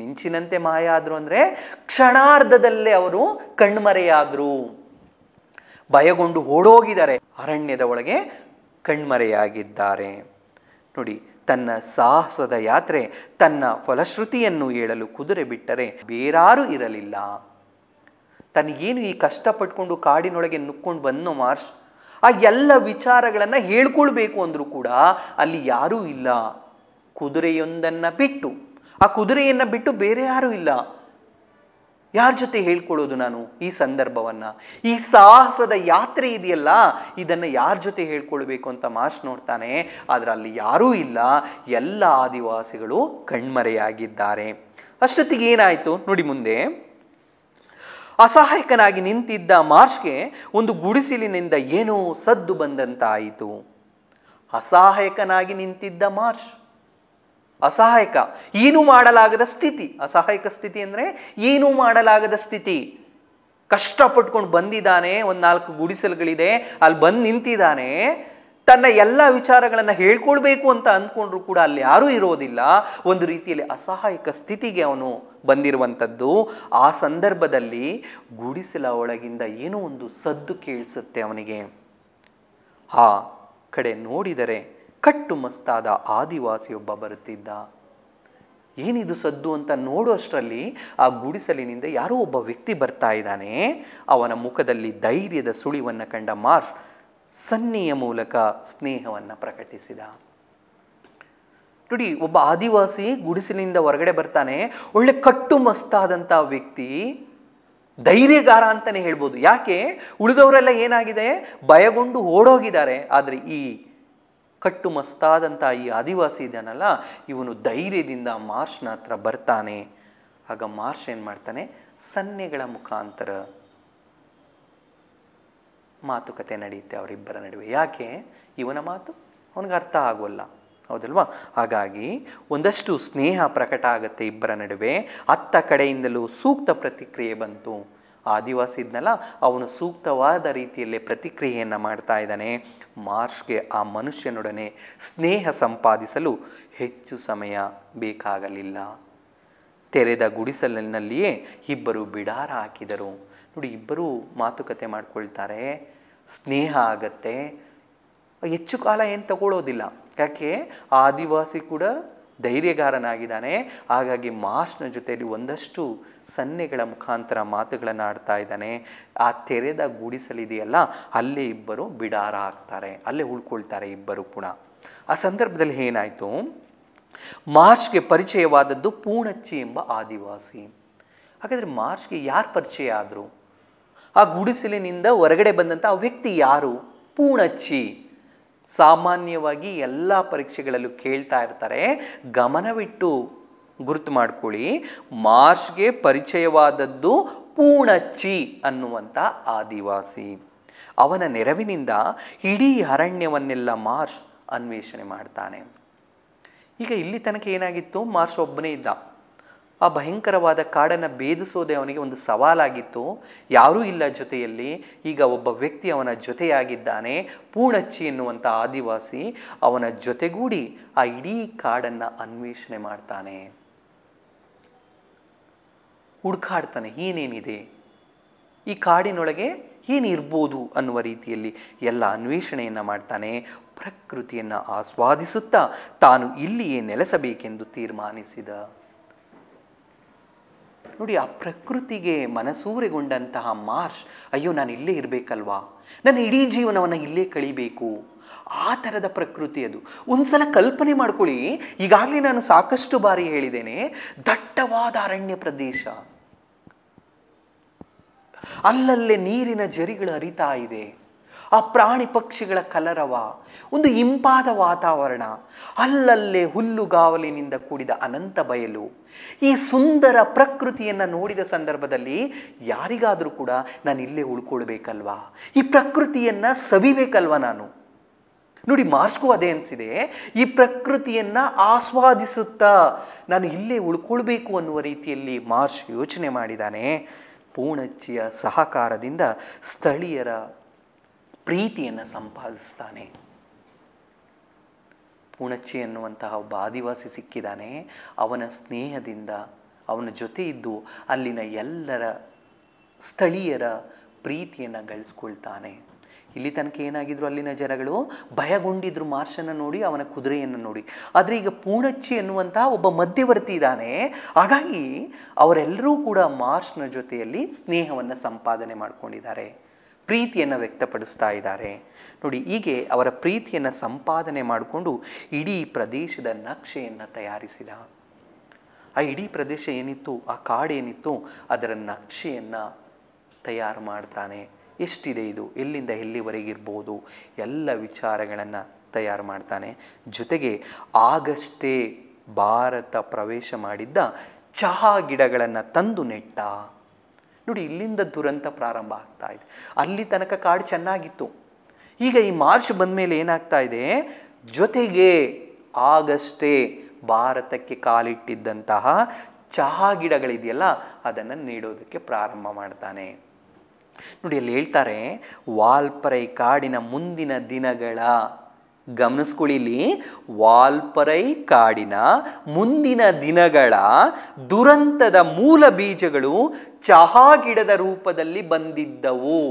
ಮಿಂಚಿನಂತೆ ಮಾಯ ಆದರು ಅಂದರೆ ಕ್ಷಣಾರ್ಧದಲ್ಲೇ ಅವರು ಕಣ್ಮರೆಯಾದರು. ಭಯಗೊಂಡು ಓಡೋಗಿದ್ದಾರೆ, ಅರಣ್ಯದ ಒಳಗೆ ಕಣ್ಮರೆಯಾಗಿದ್ದಾರೆ. ನೋಡಿ, ತನ್ನ ಸಾಹಸದ ಯಾತ್ರೆ ತನ್ನ ಫಲಶ್ರುತಿಯನ್ನು ಹೇಳಲು ಕುದುರೆ ಬಿಟ್ಟರೆ ಬೇರಾರೂ ಇರಲಿಲ್ಲ. ತನಗೇನು ಈ ಕಷ್ಟಪಟ್ಕೊಂಡು ಕಾಡಿನೊಳಗೆ ನುಕ್ಕೊಂಡು ಬಂದೋ ಮಾರ್ಷ್, ಆ ಎಲ್ಲ ವಿಚಾರಗಳನ್ನು ಹೇಳ್ಕೊಳ್ಬೇಕು ಅಂದರೂ ಕೂಡ ಅಲ್ಲಿ ಯಾರೂ ಇಲ್ಲ. ಕುದುರೆಯೊಂದನ್ನು ಬಿಟ್ಟು, ಆ ಕುದುರೆಯನ್ನು ಬಿಟ್ಟು ಬೇರೆ ಯಾರೂ ಇಲ್ಲ. ಯಾರ ಜೊತೆ ಹೇಳ್ಕೊಳ್ಳೋದು ನಾನು ಈ ಸಂದರ್ಭವನ್ನು, ಈ ಸಾಹಸದ ಯಾತ್ರೆ ಇದೆಯಲ್ಲ ಇದನ್ನು ಯಾರ ಜೊತೆ ಹೇಳ್ಕೊಳ್ಬೇಕು ಅಂತ ಮಾರ್ಷ್ ನೋಡ್ತಾನೆ. ಆದರೆ ಅಲ್ಲಿ ಯಾರೂ ಇಲ್ಲ, ಎಲ್ಲ ಆದಿವಾಸಿಗಳು ಕಣ್ಮರೆಯಾಗಿದ್ದಾರೆ. ಅಷ್ಟೊತ್ತಿಗೆ ಏನಾಯಿತು ನೋಡಿ ಮುಂದೆ. ಅಸಹಾಯಕನಾಗಿ ನಿಂತಿದ್ದ ಮಾರ್ಷ್ಗೆ ಒಂದು ಗುಡಿಸಿಲಿನಿಂದ ಏನೋ ಸದ್ದು ಬಂದಂತಾಯಿತು. ಅಸಹಾಯಕನಾಗಿ ನಿಂತಿದ್ದ ಮಾರ್ಷ್, ಅಸಹಾಯಕ, ಏನೂ ಮಾಡಲಾಗದ ಸ್ಥಿತಿ. ಅಸಹಾಯಕ ಸ್ಥಿತಿ ಅಂದರೆ ಏನೂ ಮಾಡಲಾಗದ ಸ್ಥಿತಿ. ಕಷ್ಟಪಟ್ಕೊಂಡು ಬಂದಿದ್ದಾನೆ, ಒಂದು 4 ಗುಡಿಸಲುಗಳಿದೆ, ಅಲ್ಲಿ ಬಂದು ನಿಂತಿದ್ದಾನೆ. ತನ್ನ ಎಲ್ಲ ವಿಚಾರಗಳನ್ನು ಹೇಳ್ಕೊಳ್ಬೇಕು ಅಂತ ಅಂದ್ಕೊಂಡ್ರು ಕೂಡ ಅಲ್ಲಿ ಯಾರೂ ಇರೋದಿಲ್ಲ. ಒಂದು ರೀತಿಯಲ್ಲಿ ಅಸಹಾಯಕ ಸ್ಥಿತಿಗೆ ಅವನು ಬಂದಿರುವಂಥದ್ದು. ಆ ಸಂದರ್ಭದಲ್ಲಿ ಗುಡಿಸಲ ಒಳಗಿಂದ ಏನೋ ಒಂದು ಸದ್ದು ಕೇಳಿಸುತ್ತೆ ಅವನಿಗೆ. ಆ ಕಡೆ ನೋಡಿದರೆ ಕಟ್ಟು ಮಸ್ತಾದ ಆದಿವಾಸಿಯೊಬ್ಬ ಬರುತ್ತಿದ್ದ. ಏನಿದು ಸದ್ದು ಅಂತ ನೋಡುವಷ್ಟರಲ್ಲಿ ಆ ಗುಡಿಸಲಿನಿಂದ ಯಾರೋ ಒಬ್ಬ ವ್ಯಕ್ತಿ ಬರ್ತಾ ಇದ್ದಾನೆ. ಅವನ ಮುಖದಲ್ಲಿ ಧೈರ್ಯದ ಸುಳಿವನ್ನು ಕಂಡ ಮಾರ್ಷ್ ಸನ್ನೆಯ ಮೂಲಕ ಸ್ನೇಹವನ್ನು ಪ್ರಕಟಿಸಿದ. ನೋಡಿ, ಒಬ್ಬ ಆದಿವಾಸಿ ಗುಡಿಸಲಿನಿಂದ ಹೊರಗಡೆ ಬರ್ತಾನೆ, ಒಳ್ಳೆ ಕಟ್ಟು ಮಸ್ತಾದಂಥ ವ್ಯಕ್ತಿ, ಧೈರ್ಯಗಾರ ಅಂತಲೇ ಹೇಳ್ಬೋದು. ಯಾಕೆ? ಉಳಿದವರೆಲ್ಲ ಏನಾಗಿದೆ, ಭಯಗೊಂಡು ಓಡೋಗಿದ್ದಾರೆ. ಆದರೆ ಈ ಕಟ್ಟು ಮಸ್ತಾದಂಥ ಈ ಆದಿವಾಸಿ ಇದ್ದಾನಲ್ಲ, ಇವನು ಧೈರ್ಯದಿಂದ ಮಾರ್ಷ್ನ ಹತ್ರ ಬರ್ತಾನೆ. ಆಗ ಮಾರ್ಷ್ ಏನು ಮಾಡ್ತಾನೆ, ಸನ್ನೆಗಳ ಮುಖಾಂತರ ಮಾತುಕತೆ ನಡೆಯುತ್ತೆ ಅವರಿಬ್ಬರ ನಡುವೆ. ಯಾಕೆ? ಇವನ ಮಾತು ಅವನಿಗೆ ಅರ್ಥ ಆಗೋಲ್ಲ, ಹೌದಲ್ವಾ? ಹಾಗಾಗಿ ಒಂದಷ್ಟು ಸ್ನೇಹ ಪ್ರಕಟ ಆಗುತ್ತೆ ಇಬ್ಬರ ನಡುವೆ. ಅತ್ತ ಕಡೆಯಿಂದಲೂ ಸೂಕ್ತ ಪ್ರತಿಕ್ರಿಯೆ ಬಂತು. ಆದಿವಾಸಿ ಇದ್ನಲ್ಲ ಅವನು ಸೂಕ್ತವಾದ ರೀತಿಯಲ್ಲೇ ಪ್ರತಿಕ್ರಿಯೆಯನ್ನು ಮಾಡ್ತಾ ಇದ್ದಾನೆ. ಮಾರ್ಷ್ಗೆ ಆ ಮನುಷ್ಯನೊಡನೆ ಸ್ನೇಹ ಸಂಪಾದಿಸಲು ಹೆಚ್ಚು ಸಮಯ ಬೇಕಾಗಲಿಲ್ಲ. ತೆರೆದ ಗುಡಿಸಲಿನಲ್ಲಿಯೇ ಇಬ್ಬರು ಬಿಡಾರ ಹಾಕಿದರು. ನೋಡಿ ಇಬ್ಬರು ಮಾತುಕತೆ ಮಾಡ್ಕೊಳ್ತಾರೆ, ಸ್ನೇಹ ಆಗುತ್ತೆ, ಹೆಚ್ಚು ಕಾಲ ಏನು ತಗೊಳ್ಳೋದಿಲ್ಲ. ಯಾಕೆ ಆ ಆದಿವಾಸಿ ಕೂಡ ಧೈರ್ಯಗಾರನಾಗಿದ್ದಾನೆ, ಹಾಗಾಗಿ ಮಾರ್ಷ್ನ ಜೊತೆಯಲ್ಲಿ ಒಂದಷ್ಟು ಸನ್ನೆಗಳ ಮುಖಾಂತರ ಮಾತುಗಳನ್ನು ಆಡ್ತಾ ಇದ್ದಾನೆ. ಆ ತೆರೆದ ಗೂಡಿಸಲಿದೆಯಲ್ಲ ಅಲ್ಲೇ ಇಬ್ಬರು ಬಿಡಾರ ಹಾಕ್ತಾರೆ, ಅಲ್ಲೇ ಉಳ್ಕೊಳ್ತಾರೆ ಇಬ್ಬರು ಕೂಡ. ಆ ಸಂದರ್ಭದಲ್ಲಿ ಏನಾಯಿತು, ಮಾರ್ಷ್ಗೆ ಪರಿಚಯವಾದದ್ದು ಪೂಣಚ್ಚಿ ಎಂಬ ಆದಿವಾಸಿ. ಹಾಗಾದರೆ ಮಾರ್ಚ್ಗೆ ಯಾರು ಪರಿಚಯ ಆದರು? ಆ ಗುಡಿಸಲಿನಿಂದ ಹೊರಗಡೆ ಬಂದಂಥ ಆ ವ್ಯಕ್ತಿ ಯಾರು? ಪೂಣಚ್ಚಿ. ಸಾಮಾನ್ಯವಾಗಿ ಎಲ್ಲ ಪರೀಕ್ಷೆಗಳಲ್ಲೂ ಕೇಳ್ತಾ ಇರ್ತಾರೆ, ಗಮನವಿಟ್ಟು ಗುರುತು ಮಾಡ್ಕೊಳ್ಳಿ. ಮಾರ್ಚ್ಗೆ ಪರಿಚಯವಾದದ್ದು ಪೂಣಚ್ಚಿ ಅನ್ನುವಂಥ ಆದಿವಾಸಿ. ಅವನ ನೆರವಿನಿಂದ ಇಡೀ ಅರಣ್ಯವನ್ನೆಲ್ಲ ಮಾರ್ಷ್ ಅನ್ವೇಷಣೆ ಮಾಡ್ತಾನೆ. ಈಗ ಇಲ್ಲಿ ತನಕ ಏನಾಗಿತ್ತು, ಮಾರ್ಷ್ ಒಬ್ಬನೇ ಇದ್ದ. ಆ ಭಯಂಕರವಾದ ಕಾಡನ್ನು ಭೇದಿಸೋದೇ ಅವನಿಗೆ ಒಂದು ಸವಾಲಾಗಿತ್ತು. ಯಾರೂ ಇಲ್ಲ ಜೊತೆಯಲ್ಲಿ, ಈಗ ಒಬ್ಬ ವ್ಯಕ್ತಿ ಅವನ ಜೊತೆಯಾಗಿದ್ದಾನೆ, ಪೂಣಚ್ಚಿ ಎನ್ನುವಂಥ ಆದಿವಾಸಿ. ಅವನ ಜೊತೆಗೂಡಿ ಆ ಇಡೀ ಕಾಡನ್ನು ಅನ್ವೇಷಣೆ ಮಾಡ್ತಾನೆ, ಹುಡ್ಕಾಡ್ತಾನೆ. ಏನೇನಿದೆ ಈ ಕಾಡಿನೊಳಗೆ, ಏನಿರ್ಬೋದು ಅನ್ನುವ ರೀತಿಯಲ್ಲಿ ಎಲ್ಲ ಅನ್ವೇಷಣೆಯನ್ನು ಮಾಡ್ತಾನೆ. ಪ್ರಕೃತಿಯನ್ನು ಆಸ್ವಾದಿಸುತ್ತಾ ತಾನು ಇಲ್ಲಿಯೇ ನೆಲೆಸಬೇಕೆಂದು ತೀರ್ಮಾನಿಸಿದ. ನೋಡಿ, ಆ ಪ್ರಕೃತಿಗೆ ಮನಸೂರೆಗೊಂಡಂತಹ ಮಾರ್ಷ್, ಅಯ್ಯೋ ನಾನು ಇಲ್ಲೇ ಇರಬೇಕಲ್ವಾ, ನನ್ನ ಇಡೀ ಜೀವನವನ್ನು ಇಲ್ಲೇ ಕಳಿಬೇಕು, ಆ ಥರದ ಪ್ರಕೃತಿ ಅದು. ಒಂದ್ಸಲ ಕಲ್ಪನೆ ಮಾಡ್ಕೊಳ್ಳಿ, ಈಗಾಗಲೇ ನಾನು ಸಾಕಷ್ಟು ಬಾರಿ ಹೇಳಿದ್ದೇನೆ, ದಟ್ಟವಾದ ಅರಣ್ಯ ಪ್ರದೇಶ, ಅಲ್ಲಲ್ಲೇ ನೀರಿನ ಝರಿಗಳು ಹರಿತಾ ಇದೆ, ಆ ಪ್ರಾಣಿ ಪಕ್ಷಿಗಳ ಕಲರವ, ಒಂದು ಇಂಪಾದ ವಾತಾವರಣ, ಅಲ್ಲಲ್ಲೇ ಹುಲ್ಲುಗಾವಲಿನಿಂದ ಕೂಡಿದ ಅನಂತ ಬಯಲು. ಈ ಸುಂದರ ಪ್ರಕೃತಿಯನ್ನು ನೋಡಿದ ಸಂದರ್ಭದಲ್ಲಿ ಯಾರಿಗಾದರೂ ಕೂಡ ನಾನು ಇಲ್ಲೇ ಉಳ್ಕೊಳ್ಬೇಕಲ್ವಾ, ಈ ಪ್ರಕೃತಿಯನ್ನು ಸವಿಬೇಕಲ್ವ ನಾನು. ನೋಡಿ, ಮಾರ್ಷ್ಗೂ ಅದೇ ಅನಿಸಿದೆ, ಈ ಪ್ರಕೃತಿಯನ್ನು ಆಸ್ವಾದಿಸುತ್ತಾ ನಾನು ಇಲ್ಲೇ ಉಳ್ಕೊಳ್ಬೇಕು ಅನ್ನುವ ರೀತಿಯಲ್ಲಿ ಮಾರ್ಷ್ ಯೋಚನೆ ಮಾಡಿದ್ದಾನೆ. ಪೂಣಚ್ಚಿಯ ಸಹಕಾರದಿಂದ ಸ್ಥಳೀಯರ ಪ್ರೀತಿಯನ್ನು ಸಂಪಾದಿಸ್ತಾನೆ. ಪೂಣಚ್ಚಿ ಎನ್ನುವಂತಹ ಒಬ್ಬ ಆದಿವಾಸಿ ಸಿಕ್ಕಿದ್ದಾನೆ, ಅವನ ಸ್ನೇಹದಿಂದ ಅವನ ಜೊತೆ ಇದ್ದು ಅಲ್ಲಿನ ಎಲ್ಲರ ಸ್ಥಳೀಯರ ಪ್ರೀತಿಯನ್ನು ಗಳಿಸ್ಕೊಳ್ತಾನೆ. ಇಲ್ಲಿ ತನಕ ಏನಾಗಿದ್ರು ಅಲ್ಲಿನ ಜನಗಳು ಭಯಗೊಂಡಿದ್ರು ಮಾರ್ಷನ್ನು ನೋಡಿ, ಅವನ ಕುದುರೆಯನ್ನು ನೋಡಿ. ಆದರೆ ಈಗ ಪೂಣಚ್ಚಿ ಎನ್ನುವಂಥ ಒಬ್ಬ ಮಧ್ಯವರ್ತಿ ಇದ್ದಾನೆ, ಹಾಗಾಗಿ ಅವರೆಲ್ಲರೂ ಕೂಡ ಮಾರ್ಷ್ನ ಜೊತೆಯಲ್ಲಿ ಸ್ನೇಹವನ್ನು ಸಂಪಾದನೆ ಮಾಡಿಕೊಂಡಿದ್ದಾರೆ, ಪ್ರೀತಿಯನ್ನು ವ್ಯಕ್ತಪಡಿಸ್ತಾ ಇದ್ದಾರೆ. ನೋಡಿ, ಹೀಗೆ ಅವರ ಪ್ರೀತಿಯನ್ನು ಸಂಪಾದನೆ ಮಾಡಿಕೊಂಡು ಇಡೀ ಪ್ರದೇಶದ ನಕ್ಷೆಯನ್ನು ತಯಾರಿಸಿದ. ಆ ಇಡೀ ಪ್ರದೇಶ ಏನಿತ್ತು, ಆ ಕಾಡೇನಿತ್ತು, ಅದರ ನಕ್ಷೆಯನ್ನು ತಯಾರು ಮಾಡ್ತಾನೆ. ಎಷ್ಟಿದೆ ಇದು, ಎಲ್ಲಿಂದ ಎಲ್ಲಿವರೆಗಿರ್ಬೋದು, ಎಲ್ಲ ವಿಚಾರಗಳನ್ನು ತಯಾರು ಮಾಡ್ತಾನೆ. ಜೊತೆಗೆ ಆಗಷ್ಟೇ ಭಾರತ ಪ್ರವೇಶ ಮಾಡಿದ್ದ ಚಹಾ ಗಿಡಗಳನ್ನು ತಂದು ನೆಟ್ಟ. ನೋಡಿ, ಇಲ್ಲಿಂದ ದುರಂತ ಪ್ರಾರಂಭ ಆಗ್ತಾ ಇದೆ. ಅಲ್ಲಿ ತನಕ ಕಾಡು ಚೆನ್ನಾಗಿತ್ತು, ಈಗ ಈ ಮಾರ್ಚ್ ಬಂದ ಮೇಲೆ ಏನಾಗ್ತಾ ಇದೆ, ಜೊತೆಗೆ ಆಗಷ್ಟೇ ಭಾರತಕ್ಕೆ ಕಾಲಿಟ್ಟಿದ್ದಂತಹ ಚಹಾ ಗಿಡಗಳಿದೆಯಲ್ಲ ಅದನ್ನು ನೀಡೋದಕ್ಕೆ ಪ್ರಾರಂಭ ಮಾಡ್ತಾನೆ. ನೋಡಿ, ಅಲ್ಲಿ ಹೇಳ್ತಾರೆ ವಾಲ್ಪರೈ ಕಾಡಿನ ಮುಂದಿನ ದಿನಗಳ, ಗಮನಿಸ್ಕೊಳ್ಳಿ, ವಾಲ್ಪರೈ ಕಾಡಿನ ಮುಂದಿನ ದಿನಗಳ ದುರಂತದ ಮೂಲ ಬೀಜಗಳು ಚಹಾ ಗಿಡದ ರೂಪದಲ್ಲಿ ಬಂದಿದ್ದವು.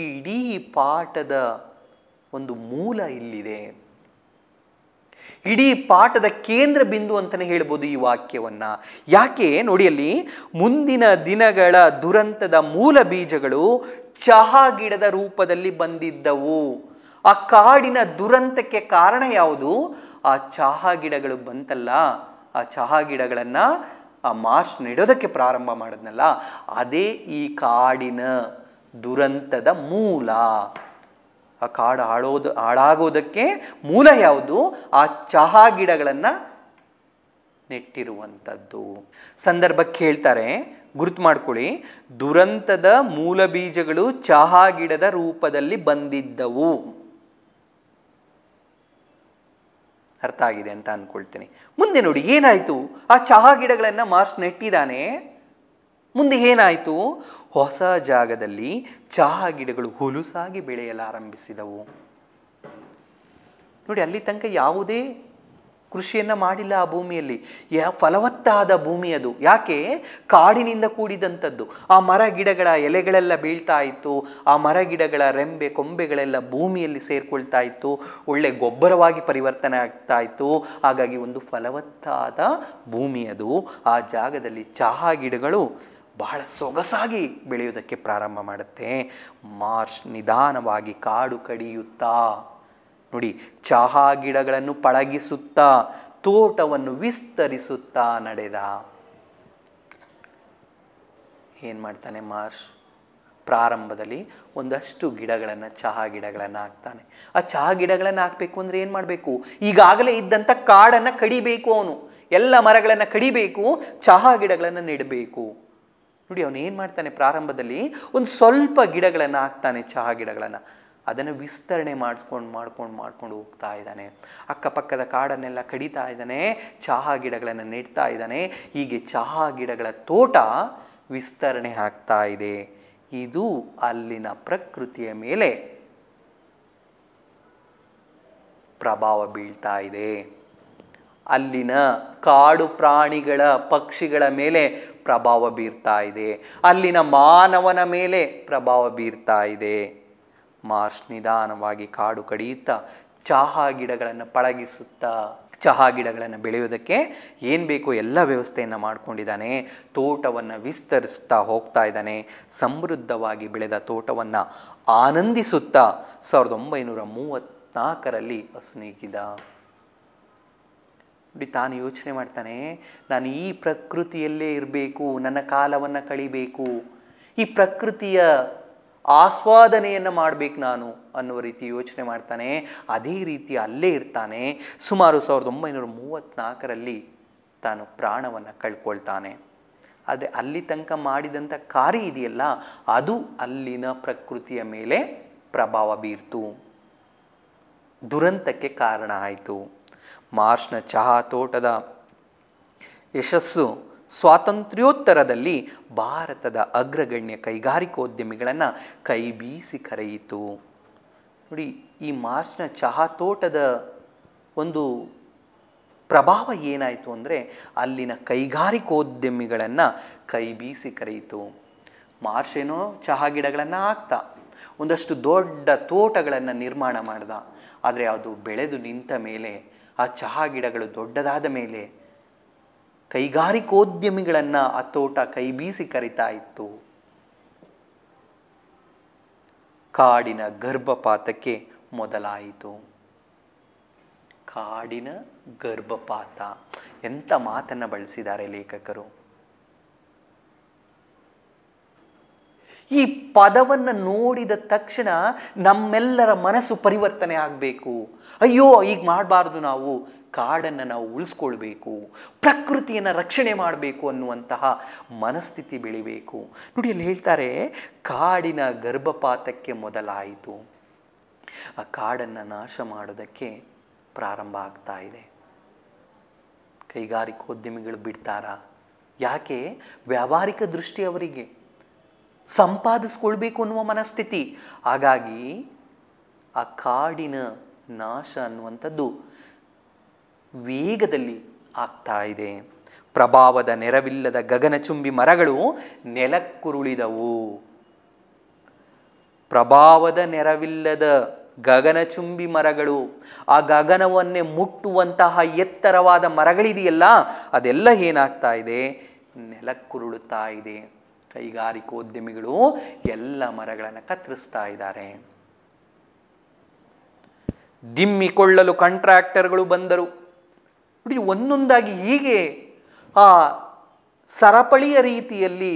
ಈ ಇಡೀ ಪಾಠದ ಒಂದು ಮೂಲ ಇಲ್ಲಿದೆ, ಇಡೀ ಪಾಠದ ಕೇಂದ್ರ ಬಿಂದು ಅಂತಲೇ ಹೇಳ್ಬೋದು ಈ ವಾಕ್ಯವನ್ನು. ಯಾಕೆ ನೋಡಿ, ಅಲ್ಲಿ ಮುಂದಿನ ದಿನಗಳ ದುರಂತದ ಮೂಲ ಬೀಜಗಳು ಚಹಾ ಗಿಡದ ರೂಪದಲ್ಲಿ ಬಂದಿದ್ದವು. ಆ ಕಾಡಿನ ದುರಂತಕ್ಕೆ ಕಾರಣ ಯಾವುದು? ಆ ಚಹಾ ಗಿಡಗಳು ಬಂತಲ್ಲ, ಆ ಚಹಾ ಗಿಡಗಳನ್ನು ಆ ಮಾರ್ಷ್ ನೆಡೋದಕ್ಕೆ ಪ್ರಾರಂಭ ಮಾಡಿದ್ನಲ್ಲ, ಅದೇ ಈ ಕಾಡಿನ ದುರಂತದ ಮೂಲ. ಆ ಕಾಡು ಹಾಳಾಗೋದಕ್ಕೆ ಮೂಲ ಯಾವುದು? ಆ ಚಹಾ ಗಿಡಗಳನ್ನು ನೆಟ್ಟಿರುವಂಥದ್ದು. ಸಂದರ್ಭಕ್ಕೆ ಹೇಳ್ತಾರೆ, ಗುರುತು ಮಾಡ್ಕೊಳ್ಳಿ, ದುರಂತದ ಮೂಲ ಬೀಜಗಳು ಚಹಾ ಗಿಡದ ರೂಪದಲ್ಲಿ ಬಂದಿದ್ದವು. ಅರ್ಥ ಆಗಿದೆ ಅಂತ ಅಂದ್ಕೊಳ್ತೀನಿ. ಮುಂದೆ ನೋಡಿ ಏನಾಯಿತು, ಆ ಚಹಾ ಗಿಡಗಳನ್ನು ಮಾರ್ಷ್ ನೆಟ್ಟಿದ್ದಾನೆ, ಮುಂದೆ ಏನಾಯಿತು, ಹೊಸ ಜಾಗದಲ್ಲಿ ಚಹಾ ಗಿಡಗಳು ಹುಲುಸಾಗಿ ಬೆಳೆಯಲಾರಂಭಿಸಿದವು. ನೋಡಿ, ಅಲ್ಲಿ ತನಕ ಯಾವುದೇ ಕೃಷಿಯನ್ನ ಮಾಡಿಲ್ಲ ಆ ಭೂಮಿಯಲ್ಲಿ. ಯಾ ಫಲವತ್ತಾದ ಭೂಮಿ ಅದು, ಯಾಕೆ ಕಾಡಿನಿಂದ ಕೂಡಿದಂತದ್ದು. ಆ ಮರ ಗಿಡಗಳ ಎಲೆಗಳೆಲ್ಲ ಬೀಳ್ತಾ ಇತ್ತು, ಆ ಮರ ಗಿಡಗಳ ರೆಂಬೆ ಕೊಂಬೆಗಳೆಲ್ಲ ಭೂಮಿಯಲ್ಲಿ ಸೇರ್ಕೊಳ್ತಾ ಇತ್ತು, ಒಳ್ಳೆ ಗೊಬ್ಬರವಾಗಿ ಪರಿವರ್ತನೆ ಆಗ್ತಾ ಇತ್ತು. ಹಾಗಾಗಿ ಒಂದು ಫಲವತ್ತಾದ ಭೂಮಿ ಅದು. ಆ ಜಾಗದಲ್ಲಿ ಚಹಾ ಗಿಡಗಳು ಬಹಳ ಸೊಗಸಾಗಿ ಬೆಳೆಯೋದಕ್ಕೆ ಪ್ರಾರಂಭ ಮಾಡುತ್ತೆ. ಮಾರ್ಚ್ ನಿಧಾನವಾಗಿ ಕಾಡು ಕಡಿಯುತ್ತಾ, ನೋಡಿ, ಚಹಾ ಗಿಡಗಳನ್ನು ಪಳಗಿಸುತ್ತಾ ತೋಟವನ್ನು ವಿಸ್ತರಿಸುತ್ತಾ ನಡೆದ. ಏನು ಮಾಡ್ತಾನೆ ಮಾರ್ಷ್? ಪ್ರಾರಂಭದಲ್ಲಿ ಒಂದಷ್ಟು ಗಿಡಗಳನ್ನು, ಚಹಾ ಗಿಡಗಳನ್ನು ಹಾಕ್ತಾನೆ. ಆ ಚಹಾ ಗಿಡಗಳನ್ನು ಹಾಕಬೇಕು ಅಂದರೆ ಏನು ಮಾಡಬೇಕು? ಈಗಾಗಲೇ ಇದ್ದಂಥ ಕಾಡನ್ನು ಕಡಿಬೇಕು ಅವನು, ಎಲ್ಲ ಮರಗಳನ್ನು ಕಡಿಬೇಕು, ಚಹಾ ಗಿಡಗಳನ್ನು ನೆಡಬೇಕು. ನೋಡಿ, ಅವನು ಏನು ಮಾಡ್ತಾನೆ, ಪ್ರಾರಂಭದಲ್ಲಿ ಒಂದು ಸ್ವಲ್ಪ ಗಿಡಗಳನ್ನು ಹಾಕ್ತಾನೆ, ಚಹಾ ಗಿಡಗಳನ್ನು. ಅದನ್ನು ವಿಸ್ತರಣೆ ಮಾಡ್ಕೊಂಡು ಹೋಗ್ತಾ ಇದ್ದಾನೆ, ಅಕ್ಕಪಕ್ಕದ ಕಾಡನ್ನೆಲ್ಲ ಕಡಿತಾ ಇದ್ದಾನೆ, ಚಹಾ ಗಿಡಗಳನ್ನು ನೆಡ್ತಾ ಇದ್ದಾನೆ. ಹೀಗೆ ಚಹಾ ಗಿಡಗಳ ತೋಟ ವಿಸ್ತರಣೆ ಆಗ್ತಾ ಇದೆ. ಇದು ಅಲ್ಲಿನ ಪ್ರಕೃತಿಯ ಮೇಲೆ ಪ್ರಭಾವ ಬೀಳ್ತಾ ಇದೆ, ಅಲ್ಲಿನ ಕಾಡು ಪ್ರಾಣಿಗಳ ಪಕ್ಷಿಗಳ ಮೇಲೆ ಪ್ರಭಾವ ಬೀರ್ತಾ ಇದೆ, ಅಲ್ಲಿನ ಮಾನವನ ಮೇಲೆ ಪ್ರಭಾವ ಬೀರ್ತಾ ಇದೆ. ಮಾರ್ಷ್ ನಿಧಾನವಾಗಿ ಕಾಡು ಕಡಿಯುತ್ತಾ, ಚಹಾ ಗಿಡಗಳನ್ನು ಪಳಗಿಸುತ್ತಾ, ಚಹಾ ಗಿಡಗಳನ್ನು ಬೆಳೆಯೋದಕ್ಕೆ ಏನು ಬೇಕೋ ಎಲ್ಲ ವ್ಯವಸ್ಥೆಯನ್ನು ಮಾಡಿಕೊಂಡಿದ್ದಾನೆ. ತೋಟವನ್ನು ವಿಸ್ತರಿಸ್ತಾ ಹೋಗ್ತಾ ಇದ್ದಾನೆ. ಸಮೃದ್ಧವಾಗಿ ಬೆಳೆದ ತೋಟವನ್ನು ಆನಂದಿಸುತ್ತಾ 1934ರಲ್ಲಿ ಅಸುನೀಗಿದ. ನೋಡಿ, ತಾನು ಯೋಚನೆ ಮಾಡ್ತಾನೆ, ನಾನು ಈ ಪ್ರಕೃತಿಯಲ್ಲೇ ಇರಬೇಕು, ನನ್ನ ಕಾಲವನ್ನು ಕಳಿಬೇಕು, ಈ ಪ್ರಕೃತಿಯ ಆಸ್ವಾದನೆಯನ್ನು ಮಾಡಬೇಕು ನಾನು ಅನ್ನುವ ರೀತಿ ಯೋಚನೆ ಮಾಡ್ತಾನೆ. ಅದೇ ರೀತಿ ಅಲ್ಲೇ ಇರ್ತಾನೆ. ಸುಮಾರು 1934ರಲ್ಲಿ ತಾನು ಪ್ರಾಣವನ್ನು ಕಳ್ಕೊಳ್ತಾನೆ. ಆದರೆ ಅಲ್ಲಿ ತನಕ ಮಾಡಿದಂಥ ಕಾರ್ಯ ಇದೆಯಲ್ಲ, ಅದು ಅಲ್ಲಿನ ಪ್ರಕೃತಿಯ ಮೇಲೆ ಪ್ರಭಾವ ಬೀರ್ತು, ದುರಂತಕ್ಕೆ ಕಾರಣ ಆಯಿತು. ಮಾರ್ಚ್ನ ಚಹಾ ತೋಟದ ಯಶಸ್ಸು ಸ್ವಾತಂತ್ರ್ಯೋತ್ತರದಲ್ಲಿ ಭಾರತದ ಅಗ್ರಗಣ್ಯ ಕೈಗಾರಿಕೋದ್ಯಮಿಗಳನ್ನು ಕೈ ಬೀಸಿ ಕರೆಯಿತು. ನೋಡಿ, ಈ ಮಾರ್ಚ್ನ ಚಹಾ ತೋಟದ ಒಂದು ಪ್ರಭಾವ ಏನಾಯಿತು ಅಂದರೆ ಅಲ್ಲಿನ ಕೈಗಾರಿಕೋದ್ಯಮಿಗಳನ್ನು ಕೈ ಬೀಸಿ ಕರೆಯಿತು. ಮಾರ್ಚ್ ಏನೋ ಚಹಾ ಗಿಡಗಳನ್ನು ಹಾಕ್ತಾ ಒಂದಷ್ಟು ದೊಡ್ಡ ತೋಟಗಳನ್ನು ನಿರ್ಮಾಣ ಮಾಡ್ದ. ಆದರೆ ಅದು ಬೆಳೆದು ನಿಂತ ಮೇಲೆ, ಆ ಚಹಾ ಗಿಡಗಳು ದೊಡ್ಡದಾದ ಮೇಲೆ ಕೈಗಾರಿಕೋದ್ಯಮಿಗಳನ್ನು ಆ ತೋಟ ಕೈ ಬೀಸಿ ಕರಿತಾ ಇತ್ತು. ಕಾಡಿನ ಗರ್ಭಪಾತಕ್ಕೆ ಮೊದಲಾಯಿತು. ಕಾಡಿನ ಗರ್ಭಪಾತ, ಎಂಥ ಮಾತನ್ನು ಬಳಸಿದ್ದಾರೆ ಲೇಖಕರು. ಈ ಪದವನ್ನು ನೋಡಿದ ತಕ್ಷಣ ನಮ್ಮೆಲ್ಲರ ಮನಸ್ಸು ಪರಿವರ್ತನೆ ಆಗಬೇಕು. ಅಯ್ಯೋ, ಈಗ ಮಾಡಬಾರ್ದು, ನಾವು ಕಾಡನ್ನು ನಾವು ಉಳಿಸ್ಕೊಳ್ಬೇಕು, ಪ್ರಕೃತಿಯನ್ನು ರಕ್ಷಣೆ ಮಾಡಬೇಕು ಅನ್ನುವಂತಹ ಮನಸ್ಥಿತಿ ಬೆಳಿಬೇಕು. ನೋಡಿ, ಅಲ್ಲಿ ಹೇಳ್ತಾರೆ, ಕಾಡಿನ ಗರ್ಭಪಾತಕ್ಕೆ ಮೊದಲಾಯಿತು. ಆ ಕಾಡನ್ನು ನಾಶ ಮಾಡೋದಕ್ಕೆ ಪ್ರಾರಂಭ ಆಗ್ತಾ ಇದೆ. ಕೈಗಾರಿಕೋದ್ಯಮಿಗಳು ಬಿಡ್ತಾರಾ? ಯಾಕೆ? ವ್ಯಾವಹಾರಿಕ ದೃಷ್ಟಿ ಅವರಿಗೆ, ಸಂಪಾದಿಸ್ಕೊಳ್ಬೇಕು ಅನ್ನುವ ಮನಸ್ಥಿತಿ. ಹಾಗಾಗಿ ಆ ಕಾಡಿನ ನಾಶ ಅನ್ನುವಂಥದ್ದು ವೇಗದಲ್ಲಿ ಆಗ್ತಾ ಇದೆ. ಪ್ರಭಾವದ ನೆರವಿಲ್ಲದ ಗಗನಚುಂಬಿ ಮರಗಳು ನೆಲಕ್ಕುರುಳಿದವು. ಪ್ರಭಾವದ ನೆರವಿಲ್ಲದ ಗಗನಚುಂಬಿ ಮರಗಳು, ಆ ಗಗನವನ್ನೇ ಮುಟ್ಟುವಂತಹ ಎತ್ತರವಾದ ಮರಗಳಿದೆಯಲ್ಲ, ಅದೆಲ್ಲ ಏನಾಗ್ತಾ ಇದೆ? ನೆಲಕ್ಕುರುಳುತ್ತಾ ಇದೆ. ಕೈಗಾರಿಕೋದ್ಯಮಿಗಳು ಎಲ್ಲ ಮರಗಳನ್ನು ಕತ್ತರಿಸ್ತಾ ಇದ್ದಾರೆ. ದಿಮ್ಮಿಕೊಳ್ಳಲು ಕಾಂಟ್ರಾಕ್ಟರ್ಗಳು ಬಂದರು. ನೋಡಿ, ಒಂದೊಂದಾಗಿ ಹೀಗೆ ಆ ಸರಪಳಿಯ ರೀತಿಯಲ್ಲಿ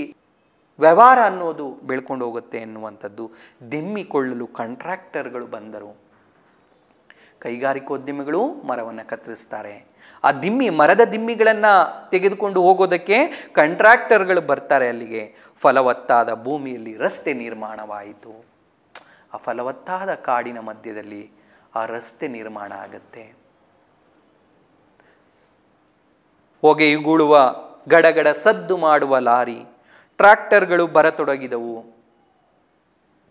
ವ್ಯವಹಾರ ಅನ್ನೋದು ಬೆಳ್ಕೊಂಡು ಹೋಗುತ್ತೆ ಎನ್ನುವಂಥದ್ದು. ದಿಮ್ಮಿಕೊಳ್ಳಲು ಕಾಂಟ್ರಾಕ್ಟರ್ಗಳು ಬಂದರು. ಕೈಗಾರಿಕೋದ್ಯಮಿಗಳು ಮರವನ್ನು ಕತ್ತರಿಸ್ತಾರೆ. ಆ ಮರದ ದಿಮ್ಮಿಗಳನ್ನು ತೆಗೆದುಕೊಂಡು ಹೋಗೋದಕ್ಕೆ ಕಾಂಟ್ರಾಕ್ಟರ್ಗಳು ಬರ್ತಾರೆ ಅಲ್ಲಿಗೆ. ಫಲವತ್ತಾದ ಭೂಮಿಯಲ್ಲಿ ರಸ್ತೆ ನಿರ್ಮಾಣವಾಯಿತು. ಆ ಫಲವತ್ತಾದ ಕಾಡಿನ ಮಧ್ಯದಲ್ಲಿ ಆ ರಸ್ತೆ ನಿರ್ಮಾಣ ಆಗುತ್ತೆ. ಹೊಗೆಯುಗುಳುವ ಗಡಗಡ ಸದ್ದು ಮಾಡುವ ಲಾರಿ ಟ್ರ್ಯಾಕ್ಟರ್ಗಳು ಬರತೊಡಗಿದವು.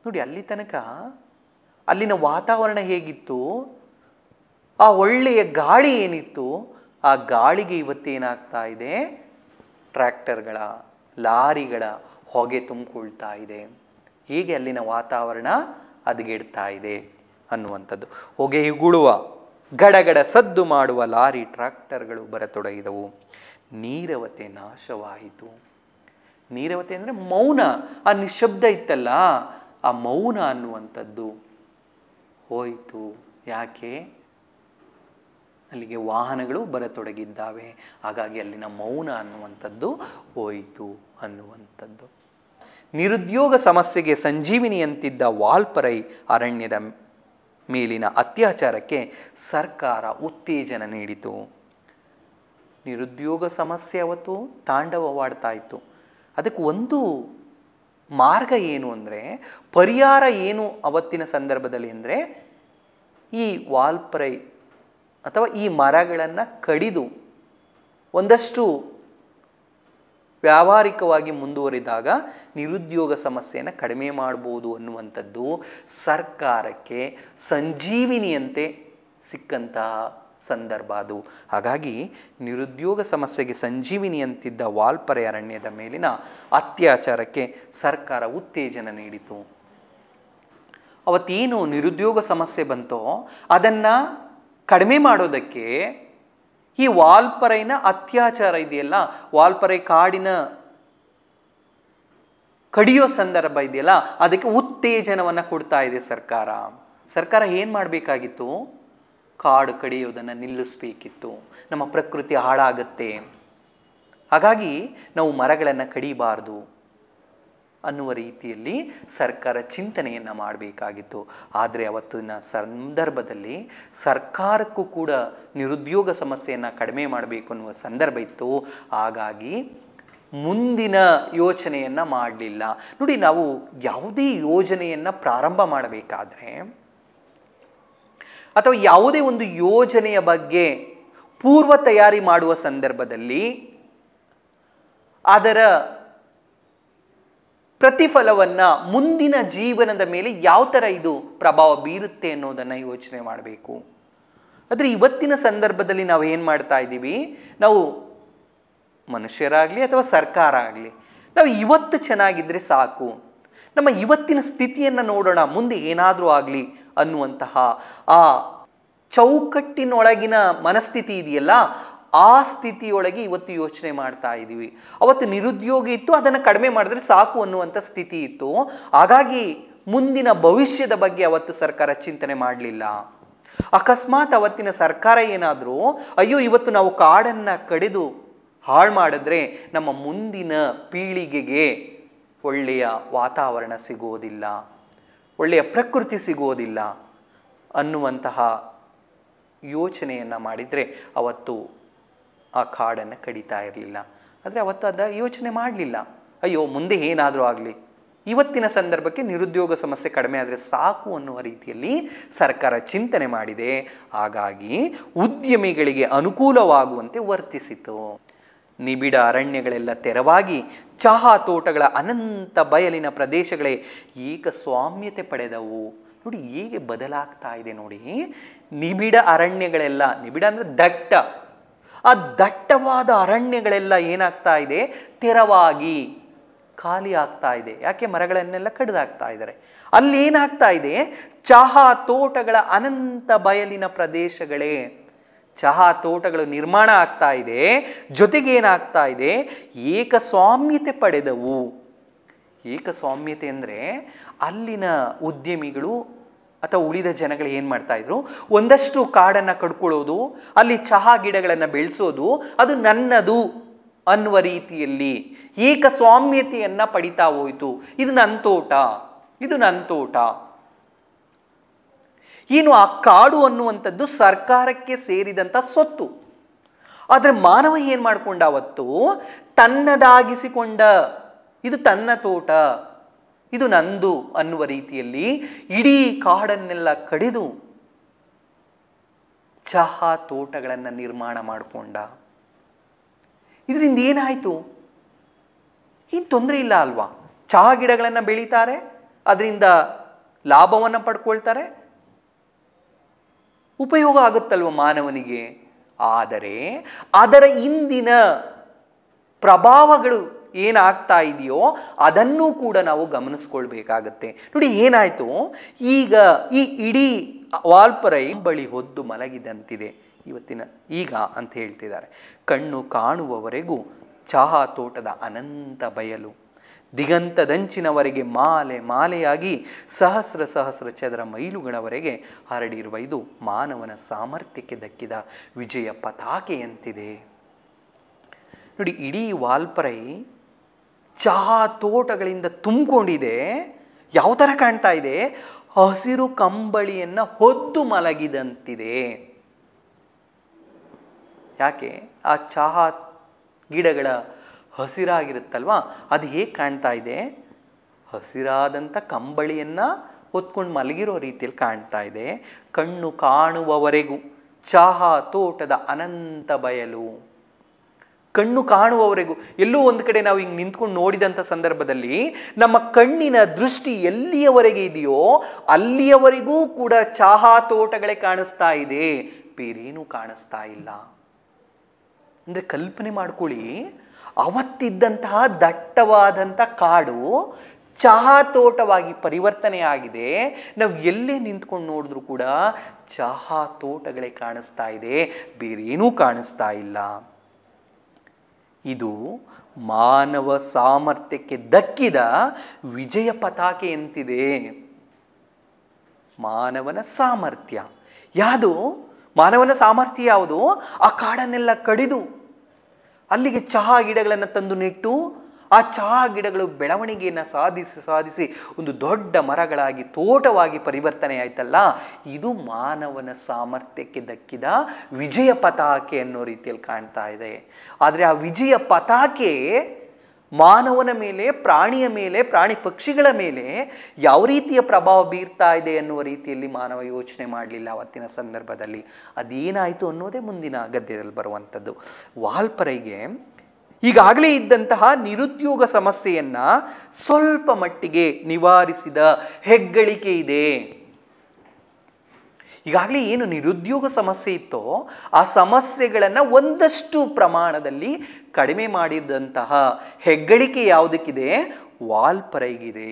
ನೋಡಿ, ಅಲ್ಲಿ ತನಕ ಅಲ್ಲಿನ ವಾತಾವರಣ ಹೇಗಿತ್ತು, ಆ ಒಳ್ಳೆಯ ಗಾಳಿ ಏನಿತ್ತು, ಆ ಗಾಳಿಗೆ ಇವತ್ತೇನಾಗ್ತಾ ಇದೆ, ಟ್ರ್ಯಾಕ್ಟರ್ಗಳ ಲಾರಿಗಳ ಹೊಗೆ ತುಂಬಿಕೊಳ್ತಾ ಇದೆ. ಹೀಗೆ ಅಲ್ಲಿನ ವಾತಾವರಣ ಅದಗೆಡ್ತಾ ಇದೆ ಅನ್ನುವಂಥದ್ದು. ಹೊಗೆ ಹಿಗುಳುವ ಗಡಗಡ ಸದ್ದು ಮಾಡುವ ಲಾರಿ ಟ್ರ್ಯಾಕ್ಟರ್ಗಳು ಬರತೊಡಗಿದವು. ನೀರವತೆ ನಾಶವಾಯಿತು. ನೀರವತೆ ಅಂದರೆ ಮೌನ, ಆ ನಿಶಬ್ದ ಇತ್ತಲ್ಲ ಆ ಮೌನ ಅನ್ನುವಂಥದ್ದು ಹೋಯಿತು. ಯಾಕೆ? ಅಲ್ಲಿಗೆ ವಾಹನಗಳು ಬರತೊಡಗಿದ್ದಾವೆ, ಹಾಗಾಗಿ ಅಲ್ಲಿನ ಮೌನ ಅನ್ನುವಂಥದ್ದು ಹೋಯಿತು ಅನ್ನುವಂಥದ್ದು. ನಿರುದ್ಯೋಗ ಸಮಸ್ಯೆಗೆ ಸಂಜೀವಿನಿಯಂತಿದ್ದ ವಾಲ್ಪರೈ ಅರಣ್ಯದ ಮೇಲಿನ ಅತ್ಯಾಚಾರಕ್ಕೆ ಸರ್ಕಾರ ಉತ್ತೇಜನ ನೀಡಿತು. ನಿರುದ್ಯೋಗ ಸಮಸ್ಯೆ ಅವತ್ತು ತಾಂಡವವಾಡ್ತಾ ಇತ್ತು. ಅದಕ್ಕೆ ಒಂದು ಮಾರ್ಗ ಏನು ಅಂದರೆ, ಪರಿಹಾರ ಏನು ಅವತ್ತಿನ ಸಂದರ್ಭದಲ್ಲಿ ಅಂದರೆ, ಈ ವಾಲ್ಪರೈ ಅಥವಾ ಈ ಮರಗಳನ್ನು ಕಡಿದು ಒಂದಷ್ಟು ವ್ಯಾವಹಾರಿಕವಾಗಿ ಮುಂದುವರಿದಾಗ ನಿರುದ್ಯೋಗ ಸಮಸ್ಯೆಯನ್ನು ಕಡಿಮೆ ಮಾಡ್ಬೋದು ಅನ್ನುವಂಥದ್ದು ಸರ್ಕಾರಕ್ಕೆ ಸಂಜೀವಿನಿಯಂತೆ ಸಿಕ್ಕಂತಹ ಸಂದರ್ಭ ಅದು. ಹಾಗಾಗಿ ನಿರುದ್ಯೋಗ ಸಮಸ್ಯೆಗೆ ಸಂಜೀವಿನಿಯಂತಿದ್ದ ವಾಲ್ಪರೆ ಅರಣ್ಯದ ಮೇಲಿನ ಅತ್ಯಾಚಾರಕ್ಕೆ ಸರ್ಕಾರ ಉತ್ತೇಜನ ನೀಡಿತು. ಅವತ್ತೇನು ನಿರುದ್ಯೋಗ ಸಮಸ್ಯೆ ಬಂತೋ ಅದನ್ನು ಕಡಿಮೆ ಮಾಡೋದಕ್ಕೆ ಈ ವಾಲ್ಪರೈನ ಅತ್ಯಾಚಾರ ಇದೆಯಲ್ಲ, ವಾಲ್ಪರೈ ಕಾಡಿನ ಕಡಿಯೋ ಸಂದರ್ಭ ಇದೆಯಲ್ಲ, ಅದಕ್ಕೆ ಉತ್ತೇಜನವನ್ನು ಕೊಡ್ತಾ ಇದೆ ಸರ್ಕಾರ. ಸರ್ಕಾರ ಏನು ಮಾಡಬೇಕಾಗಿತ್ತು? ಕಾಡು ಕಡಿಯೋದನ್ನು ನಿಲ್ಲಿಸಬೇಕಿತ್ತು. ನಮ್ಮ ಪ್ರಕೃತಿ ಹಾಳಾಗತ್ತೆ, ಹಾಗಾಗಿ ನಾವು ಮರಗಳನ್ನು ಕಡಿಬಾರ್ದು ಅನ್ನುವ ರೀತಿಯಲ್ಲಿ ಸರ್ಕಾರ ಚಿಂತನೆಯನ್ನು ಮಾಡಬೇಕಾಗಿತ್ತು. ಆದರೆ ಅವತ್ತಿನ ಸಂದರ್ಭದಲ್ಲಿ ಸರ್ಕಾರಕ್ಕೂ ಕೂಡ ನಿರುದ್ಯೋಗ ಸಮಸ್ಯೆಯನ್ನು ಕಡಿಮೆ ಮಾಡಬೇಕು ಅನ್ನುವ ಸಂದರ್ಭ ಇತ್ತು. ಹಾಗಾಗಿ ಮುಂದಿನ ಯೋಚನೆಯನ್ನು ಮಾಡಲಿಲ್ಲ. ನೋಡಿ, ನಾವು ಯಾವುದೇ ಯೋಜನೆಯನ್ನು ಪ್ರಾರಂಭ ಮಾಡಬೇಕಾದ್ರೆ ಅಥವಾ ಯಾವುದೇ ಒಂದು ಯೋಜನೆಯ ಬಗ್ಗೆ ಪೂರ್ವ ತಯಾರಿ ಮಾಡುವ ಸಂದರ್ಭದಲ್ಲಿ ಅದರ ಪ್ರತಿಫಲವನ್ನು ಮುಂದಿನ ಜೀವನದ ಮೇಲೆ ಯಾವ ಥರ ಇದು ಪ್ರಭಾವ ಬೀರುತ್ತೆ ಅನ್ನೋದನ್ನು ಯೋಚನೆ ಮಾಡಬೇಕು. ಆದರೆ ಇವತ್ತಿನ ಸಂದರ್ಭದಲ್ಲಿ ನಾವು ಏನು ಮಾಡ್ತಾ ಇದ್ದೀವಿ, ನಾವು ಮನುಷ್ಯರಾಗಲಿ ಅಥವಾ ಸರ್ಕಾರ ಆಗಲಿ, ನಾವು ಇವತ್ತು ಚೆನ್ನಾಗಿದ್ದರೆ ಸಾಕು, ನಮ್ಮ ಇವತ್ತಿನ ಸ್ಥಿತಿಯನ್ನು ನೋಡೋಣ, ಮುಂದೆ ಏನಾದರೂ ಆಗಲಿ ಅನ್ನುವಂತಹ ಆ ಚೌಕಟ್ಟಿನೊಳಗಿನ ಮನಸ್ಥಿತಿ ಇದೆಯಲ್ಲ, ಆ ಸ್ಥಿತಿಯೊಳಗೆ ಇವತ್ತು ಯೋಚನೆ ಮಾಡ್ತಾ ಇದ್ದೀವಿ. ಅವತ್ತು ನಿರುದ್ಯೋಗ ಇತ್ತು, ಅದನ್ನು ಕಡಿಮೆ ಮಾಡಿದ್ರೆ ಸಾಕು ಅನ್ನುವಂಥ ಸ್ಥಿತಿ ಇತ್ತು. ಹಾಗಾಗಿ ಮುಂದಿನ ಭವಿಷ್ಯದ ಬಗ್ಗೆ ಅವತ್ತು ಸರ್ಕಾರ ಚಿಂತನೆ ಮಾಡಲಿಲ್ಲ. ಅಕಸ್ಮಾತ್ ಅವತ್ತಿನ ಸರ್ಕಾರ ಏನಾದರೂ, ಅಯ್ಯೋ ಇವತ್ತು ನಾವು ಕಾಡನ್ನು ಕಡಿದು ಹಾಳು ಮಾಡಿದ್ರೆ ನಮ್ಮ ಮುಂದಿನ ಪೀಳಿಗೆಗೆ ಒಳ್ಳೆಯ ವಾತಾವರಣ ಸಿಗೋದಿಲ್ಲ, ಒಳ್ಳೆಯ ಪ್ರಕೃತಿ ಸಿಗೋದಿಲ್ಲ ಅನ್ನುವಂತಹ ಯೋಚನೆಯನ್ನು ಮಾಡಿದರೆ ಅವತ್ತು ಆ ಕಾಡನ್ನು ಕಡಿತಾ ಇರಲಿಲ್ಲ. ಆದರೆ ಅವತ್ತು ಅದ ಯೋಚನೆ ಮಾಡಲಿಲ್ಲ, ಅಯ್ಯೋ ಮುಂದೆ ಏನಾದರೂ ಆಗಲಿ, ಇವತ್ತಿನ ಸಂದರ್ಭಕ್ಕೆ ನಿರುದ್ಯೋಗ ಸಮಸ್ಯೆ ಕಡಿಮೆ ಆದರೆ ಸಾಕು ಅನ್ನುವ ರೀತಿಯಲ್ಲಿ ಸರ್ಕಾರ ಚಿಂತನೆ ಮಾಡಿದೆ. ಹಾಗಾಗಿ ಉದ್ಯಮಿಗಳಿಗೆ ಅನುಕೂಲವಾಗುವಂತೆ ವರ್ತಿಸಿತು. ನಿಬಿಡ ಅರಣ್ಯಗಳೆಲ್ಲ ತೆರವಾಗಿ ಚಹಾ ತೋಟಗಳ ಅನಂತ ಬಯಲಿನ ಪ್ರದೇಶಗಳೇ ಏಕಸ್ವಾಮ್ಯತೆ ಪಡೆದವು. ನೋಡಿ ಹೇಗೆ ಬದಲಾಗ್ತಾ ಇದೆ ನೋಡಿ. ನಿಬಿಡ ಅರಣ್ಯಗಳೆಲ್ಲ, ನಿಬಿಡ ಅಂದರೆ ದಟ್ಟ, ಆ ದಟ್ಟವಾದ ಅರಣ್ಯಗಳೆಲ್ಲ ಏನಾಗ್ತಾ ಇದೆ, ತೆರವಾಗಿ ಖಾಲಿ ಆಗ್ತಾ ಇದೆ. ಯಾಕೆ? ಮರಗಳನ್ನೆಲ್ಲ ಕಡಿದಾಗ್ತಾ ಇದ್ದಾರೆ. ಅಲ್ಲಿ ಏನಾಗ್ತಾ ಇದೆ, ಚಹಾ ತೋಟಗಳ ಅನಂತ ಬಯಲಿನ ಪ್ರದೇಶಗಳೇ ಚಹಾ ತೋಟಗಳು ನಿರ್ಮಾಣ ಆಗ್ತಾ ಇದೆ. ಜೊತೆಗೆ ಏನಾಗ್ತಾ ಇದೆ, ಏಕಸ್ವಾಮ್ಯತೆ ಪಡೆದವು. ಏಕಸ್ವಾಮ್ಯತೆ ಅಂದರೆ ಅಲ್ಲಿನ ಉದ್ಯಮಿಗಳು ಅಥವಾ ಉಳಿದ ಜನಗಳು ಏನು ಮಾಡ್ತಾಯಿದ್ರು, ಒಂದಷ್ಟು ಕಾಡನ್ನು ಕಡ್ಕೊಳ್ಳೋದು, ಅಲ್ಲಿ ಚಹಾ ಗಿಡಗಳನ್ನು ಬೆಳೆಸೋದು, ಅದು ನನ್ನದು ಅನ್ನುವ ರೀತಿಯಲ್ಲಿ ಏಕಸ್ವಾಮ್ಯತೆಯನ್ನು ಪಡಿತಾ ಹೋಯಿತು. ಇದು ನನ್ನ ತೋಟ, ಇದು ನನ್ನ ತೋಟ. ಏನು ಆ ಕಾಡು ಅನ್ನುವಂಥದ್ದು ಸರ್ಕಾರಕ್ಕೆ ಸೇರಿದಂಥ ಸೊತ್ತು. ಆದರೆ ಮಾನವ ಏನು ಮಾಡಿಕೊಂಡ, ಅವತ್ತು ತನ್ನದಾಗಿಸಿಕೊಂಡ, ಇದು ತನ್ನ ತೋಟ, ಇದು ನಂದು ಅನ್ನುವ ರೀತಿಯಲ್ಲಿ ಇಡೀ ಕಾಡನ್ನೆಲ್ಲ ಕಡಿದು ಚಹಾ ತೋಟಗಳನ್ನು ನಿರ್ಮಾಣ ಮಾಡಿಕೊಂಡ. ಇದರಿಂದ ಏನಾಯಿತು? ಏನು ತೊಂದರೆ ಇಲ್ಲ ಅಲ್ವಾ? ಚಹಾ ಗಿಡಗಳನ್ನು ಬೆಳೀತಾರೆ, ಅದರಿಂದ ಲಾಭವನ್ನು ಪಡ್ಕೊಳ್ತಾರೆ, ಉಪಯೋಗ ಆಗುತ್ತಲ್ವ ಮಾನವನಿಗೆ. ಆದರೆ ಅದರ ಹಿಂದಿನ ಪ್ರಭಾವಗಳು ಏನಾಗ್ತಾ ಇದೆಯೋ ಅದನ್ನು ಕೂಡ ನಾವು ಗಮನಿಸಿಕೊಳ್ಳಬೇಕಾಗುತ್ತೆ. ನೋಡಿ ಏನಾಯ್ತು, ಈಗ ಈ ಇಡಿ ವಾಲ್ಪರೈ ಬಳಿ ಹೊದ್ದು ಮಲಗಿದಂತಿದೆ ಇವತ್ತಿನ ಈಗ ಅಂತ ಹೇಳ್ತಿದ್ದಾರೆ. ಕಣ್ಣು ಕಾಣುವವರೆಗೂ ಚಹಾ ತೋಟದ ಅನಂತ ಬಯಲು, ದಿಗಂತದಂಚಿನವರೆಗೆ ಮಾಲೆ ಮಾಲೆಯಾಗಿ ಸಹಸ್ರ ಸಹಸ್ರ ಚದರ ಮೈಲುಗಳವರೆಗೆ ಹರಡಿರುವ ಇದು ಮಾನವನ ಸಾಮರ್ಥ್ಯಕ್ಕೆ ದಕ್ಕಿದ ವಿಜಯ ಪತಾಕೆಯಂತಿದೆ. ನೋಡಿ ಇಡೀ ವಾಲ್ಪರೈ ಚಹಾ ತೋಟಗಳಿಂದ ತುಂಬಿಕೊಂಡಿದೆ. ಯಾವ ಥರ ಕಾಣ್ತಾ ಇದೆ? ಹಸಿರು ಕಂಬಳಿಯನ್ನು ಹೊದ್ದು ಮಲಗಿದಂತಿದೆ. ಯಾಕೆ? ಆ ಚಹಾ ಗಿಡಗಳ ಹಸಿರಾಗಿರುತ್ತಲ್ವಾ, ಅದು ಹೇಗೆ ಕಾಣ್ತಾ ಇದೆ? ಹಸಿರಾದಂಥ ಕಂಬಳಿಯನ್ನು ಹೊತ್ಕೊಂಡು ಮಲಗಿರೋ ರೀತಿಯಲ್ಲಿ ಕಾಣ್ತಾ ಇದೆ. ಕಣ್ಣು ಕಾಣುವವರೆಗೂ ಚಹಾ ತೋಟದ ಅನಂತ ಬಯಲು, ಕಣ್ಣು ಕಾಣುವವರೆಗೂ. ಎಲ್ಲೋ ಒಂದು ಕಡೆ ನಾವು ಹಿಂಗೆ ನಿಂತ್ಕೊಂಡು ನೋಡಿದಂಥ ಸಂದರ್ಭದಲ್ಲಿ ನಮ್ಮ ಕಣ್ಣಿನ ದೃಷ್ಟಿ ಎಲ್ಲಿಯವರೆಗೆ ಇದೆಯೋ ಅಲ್ಲಿಯವರೆಗೂ ಕೂಡ ಚಹಾ ತೋಟಗಳೇ ಕಾಣಿಸ್ತಾ ಇದೆ, ಬೇರೇನೂ ಕಾಣಿಸ್ತಾ ಇಲ್ಲ. ಅಂದರೆ ಕಲ್ಪನೆ ಮಾಡ್ಕೊಳ್ಳಿ, ಅವತ್ತಿದ್ದಂತಹ ದಟ್ಟವಾದಂಥ ಕಾಡು ಚಹಾ ತೋಟವಾಗಿ ಪರಿವರ್ತನೆ ಆಗಿದೆ. ನಾವು ಎಲ್ಲೇ ನಿಂತ್ಕೊಂಡು ನೋಡಿದ್ರೂ ಕೂಡ ಚಹಾ ತೋಟಗಳೇ ಕಾಣಿಸ್ತಾ ಇದೆ, ಬೇರೇನೂ ಕಾಣಿಸ್ತಾ ಇಲ್ಲ. ಇದು ಮಾನವ ಸಾಮರ್ಥ್ಯಕ್ಕೆ ದಕ್ಕಿದ ವಿಜಯ ಪತಾಕೆ ಎಂತಿದೆ. ಮಾನವನ ಸಾಮರ್ಥ್ಯ ಯಾವುದು? ಮಾನವನ ಸಾಮರ್ಥ್ಯ ಯಾವುದು? ಆ ಕಾಡನ್ನೆಲ್ಲ ಕಡಿದು ಅಲ್ಲಿಗೆ ಚಹಾ ಗಿಡಗಳನ್ನು ತಂದು ನೆಟ್ಟು ಆ ಚಹಾ ಗಿಡಗಳು ಬೆಳವಣಿಗೆಯನ್ನು ಸಾಧಿಸಿ ಸಾಧಿಸಿ ಒಂದು ದೊಡ್ಡ ಮರಗಳಾಗಿ ತೋಟವಾಗಿ ಪರಿವರ್ತನೆ ಆಯ್ತಲ್ಲ, ಇದು ಮಾನವನ ಸಾಮರ್ಥ್ಯಕ್ಕೆ ದಕ್ಕಿದ ವಿಜಯ ಪತಾಕೆ ಅನ್ನೋ ರೀತಿಯಲ್ಲಿ ಕಾಣ್ತಾ ಇದೆ. ಆದರೆ ಆ ವಿಜಯ ಪತಾಕೆ ಮಾನವನ ಮೇಲೆ, ಪ್ರಾಣಿಯ ಮೇಲೆ, ಪ್ರಾಣಿ ಪಕ್ಷಿಗಳ ಮೇಲೆ ಯಾವ ರೀತಿಯ ಪ್ರಭಾವ ಬೀರ್ತಾ ಇದೆ ಅನ್ನುವ ರೀತಿಯಲ್ಲಿ ಮಾನವ ಯೋಚನೆ ಮಾಡಲಿಲ್ಲ ಅವತ್ತಿನ ಸಂದರ್ಭದಲ್ಲಿ. ಅದೇನಾಯಿತು ಅನ್ನೋದೇ ಮುಂದಿನ ಗದ್ಯದಲ್ಲಿ ಬರುವಂಥದ್ದು. ವಾಲ್ಪರೈಗೆ ಈಗಾಗಲೇ ಇದ್ದಂತಹ ನಿರುದ್ಯೋಗ ಸಮಸ್ಯೆಯನ್ನು ಸ್ವಲ್ಪ ಮಟ್ಟಿಗೆ ನಿವಾರಿಸಿದ ಹೆಗ್ಗಳಿಕೆ ಇದೆ. ಈಗಾಗಲೇ ಏನು ನಿರುದ್ಯೋಗ ಸಮಸ್ಯೆ ಇತ್ತೋ ಆ ಸಮಸ್ಯೆಗಳನ್ನು ಒಂದಷ್ಟು ಪ್ರಮಾಣದಲ್ಲಿ ಕಡಿಮೆ ಮಾಡಿದಂತಹ ಹೆಗ್ಗಳಿಕೆ ಯಾವುದಕ್ಕಿದೆ? ವಾಲ್ಪರೈಗಿದೆ.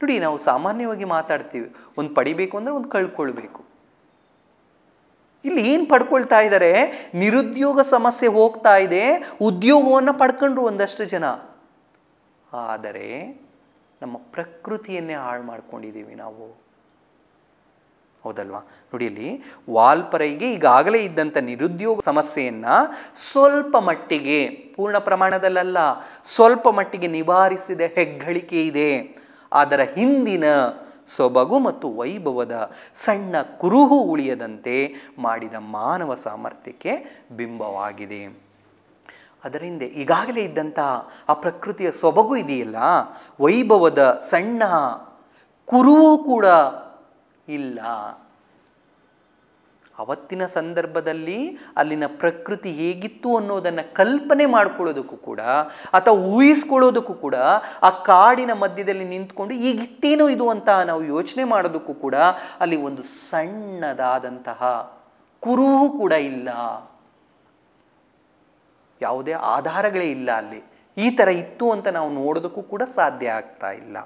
ನೋಡಿ ನಾವು ಸಾಮಾನ್ಯವಾಗಿ ಮಾತಾಡ್ತೀವಿ, ಒಂದು ಪಡಿಬೇಕು ಅಂದರೆ ಒಂದು ಕಳ್ಕೊಳ್ಬೇಕು. ಇಲ್ಲಿ ಏನು ಪಡ್ಕೊಳ್ತಾ ಇದ್ದಾರೆ? ನಿರುದ್ಯೋಗ ಸಮಸ್ಯೆ ಹೋಗ್ತಾ ಇದೆ, ಉದ್ಯೋಗವನ್ನು ಪಡ್ಕೊಂಡ್ರು ಒಂದಷ್ಟು ಜನ. ಆದರೆ ನಮ್ಮ ಪ್ರಕೃತಿಯನ್ನೇ ಹಾಳು ಮಾಡ್ಕೊಂಡಿದ್ದೀವಿ ನಾವು, ಹೌದಲ್ವಾ? ನೋಡಿ ಇಲ್ಲಿ ವಾಲ್ಪರೈಗೆ ಈಗಾಗಲೇ ಇದ್ದಂಥ ನಿರುದ್ಯೋಗ ಸಮಸ್ಯೆಯನ್ನು ಸ್ವಲ್ಪ ಮಟ್ಟಿಗೆ, ಪೂರ್ಣ ಪ್ರಮಾಣದಲ್ಲ, ಸ್ವಲ್ಪ ಮಟ್ಟಿಗೆ ನಿವಾರಿಸಿದ ಹೆಗ್ಗಳಿಕೆ ಇದೆ. ಅದರ ಹಿಂದಿನ ಸೊಬಗು ಮತ್ತು ವೈಭವದ ಸಣ್ಣ ಕುರುಹು ಉಳಿಯದಂತೆ ಮಾಡಿದ ಮಾನವ ಸಾಮರ್ಥ್ಯಕ್ಕೆ ಬಿಂಬವಾಗಿದೆ. ಅದರಿಂದ ಈಗಾಗಲೇ ಇದ್ದಂತಹ ಆ ಪ್ರಕೃತಿಯ ಸೊಬಗು ಇದೆಯಲ್ಲ, ವೈಭವದ ಸಣ್ಣ ಕುರುವು ಕೂಡ ಇಲ್ಲ. ಅವತ್ತಿನ ಸಂದರ್ಭದಲ್ಲಿ ಅಲ್ಲಿನ ಪ್ರಕೃತಿ ಹೇಗಿತ್ತು ಅನ್ನೋದನ್ನು ಕಲ್ಪನೆ ಮಾಡಿಕೊಳ್ಳೋದಕ್ಕೂ ಕೂಡ ಅಥವಾ ಊಹಿಸ್ಕೊಳ್ಳೋದಕ್ಕೂ ಕೂಡ, ಆ ಕಾಡಿನ ಮಧ್ಯದಲ್ಲಿ ನಿಂತ್ಕೊಂಡು ಈಗಿತ್ತೇನೋ ಇದು ಅಂತ ನಾವು ಯೋಚನೆ ಮಾಡೋದಕ್ಕೂ ಕೂಡ ಅಲ್ಲಿ ಒಂದು ಸಣ್ಣದಾದಂತಹ ಕುರುಹು ಕೂಡ ಇಲ್ಲ, ಯಾವುದೇ ಆಧಾರಗಳೇ ಇಲ್ಲ. ಅಲ್ಲಿ ಈ ಥರ ಇತ್ತು ಅಂತ ನಾವು ನೋಡೋದಕ್ಕೂ ಕೂಡ ಸಾಧ್ಯ ಆಗ್ತಾ ಇಲ್ಲ.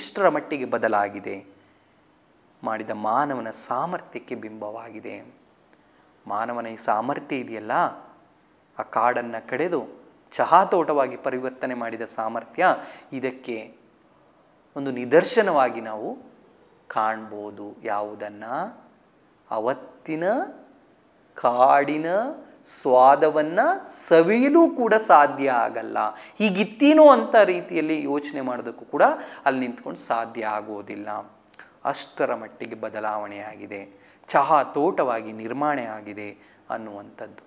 ಇಷ್ಟರ ಮಟ್ಟಿಗೆ ಬದಲಾಗಿದೆ, ಮಾಡಿದ ಮಾನವನ ಸಾಮರ್ಥ್ಯಕ್ಕೆ ಬಿಂಬವಾಗಿದೆ. ಮಾನವನ ಈ ಸಾಮರ್ಥ್ಯ ಇದೆಯಲ್ಲ, ಆ ಕಾಡನ್ನು ಕಡೆದು ಚಹಾ ತೋಟವಾಗಿ ಪರಿವರ್ತನೆ ಮಾಡಿದ ಸಾಮರ್ಥ್ಯ, ಇದಕ್ಕೆ ಒಂದು ನಿದರ್ಶನವಾಗಿ ನಾವು ಕಾಣ್ಬೋದು. ಯಾವುದನ್ನು? ಅವತ್ತಿನ ಕಾಡಿನ ಸ್ವಾದವನ್ನು ಸವಿಯಲು ಕೂಡ ಸಾಧ್ಯ ಆಗಲ್ಲ, ಹೀಗಿತ್ತೀನೋ ಅಂತ ರೀತಿಯಲ್ಲಿ ಯೋಚನೆ ಮಾಡೋದಕ್ಕೂ ಕೂಡ ಅಲ್ಲಿ ನಿಂತ್ಕೊಂಡು ಸಾಧ್ಯ ಆಗೋದಿಲ್ಲ. ಅಷ್ಟರ ಮಟ್ಟಿಗೆ ಬದಲಾವಣೆಯಾಗಿದೆ, ಚಹಾ ತೋಟವಾಗಿ ನಿರ್ಮಾಣ ಆಗಿದೆ ಅನ್ನುವಂಥದ್ದು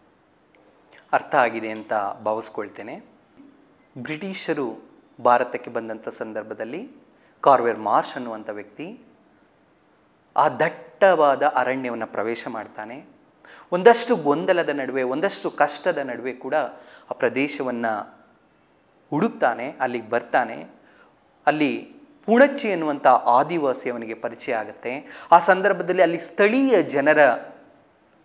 ಅರ್ಥ ಆಗಿದೆ ಅಂತ ಭಾವಿಸ್ಕೊಳ್ತೇನೆ. ಬ್ರಿಟಿಷರು ಭಾರತಕ್ಕೆ ಬಂದಂಥ ಸಂದರ್ಭದಲ್ಲಿ ಕಾರ್ವೆರ್ ಮಾರ್ಷ್ ಅನ್ನುವಂಥ ವ್ಯಕ್ತಿ ಆ ದಟ್ಟವಾದ ಅರಣ್ಯವನ್ನು ಪ್ರವೇಶ ಮಾಡ್ತಾನೆ. ಒಂದಷ್ಟು ಗೊಂದಲದ ನಡುವೆ, ಒಂದಷ್ಟು ಕಷ್ಟದ ನಡುವೆ ಕೂಡ ಆ ಪ್ರದೇಶವನ್ನು ಹುಡುಕ್ತಾನೆ, ಅಲ್ಲಿಗೆ ಬರ್ತಾನೆ. ಅಲ್ಲಿ ಪುಣಚಿ ಅನ್ನುವಂಥ ಆದಿವಾಸಿ ಅವನಿಗೆ ಪರಿಚಯ ಆಗುತ್ತೆ. ಆ ಸಂದರ್ಭದಲ್ಲಿ ಅಲ್ಲಿ ಸ್ಥಳೀಯ ಜನರ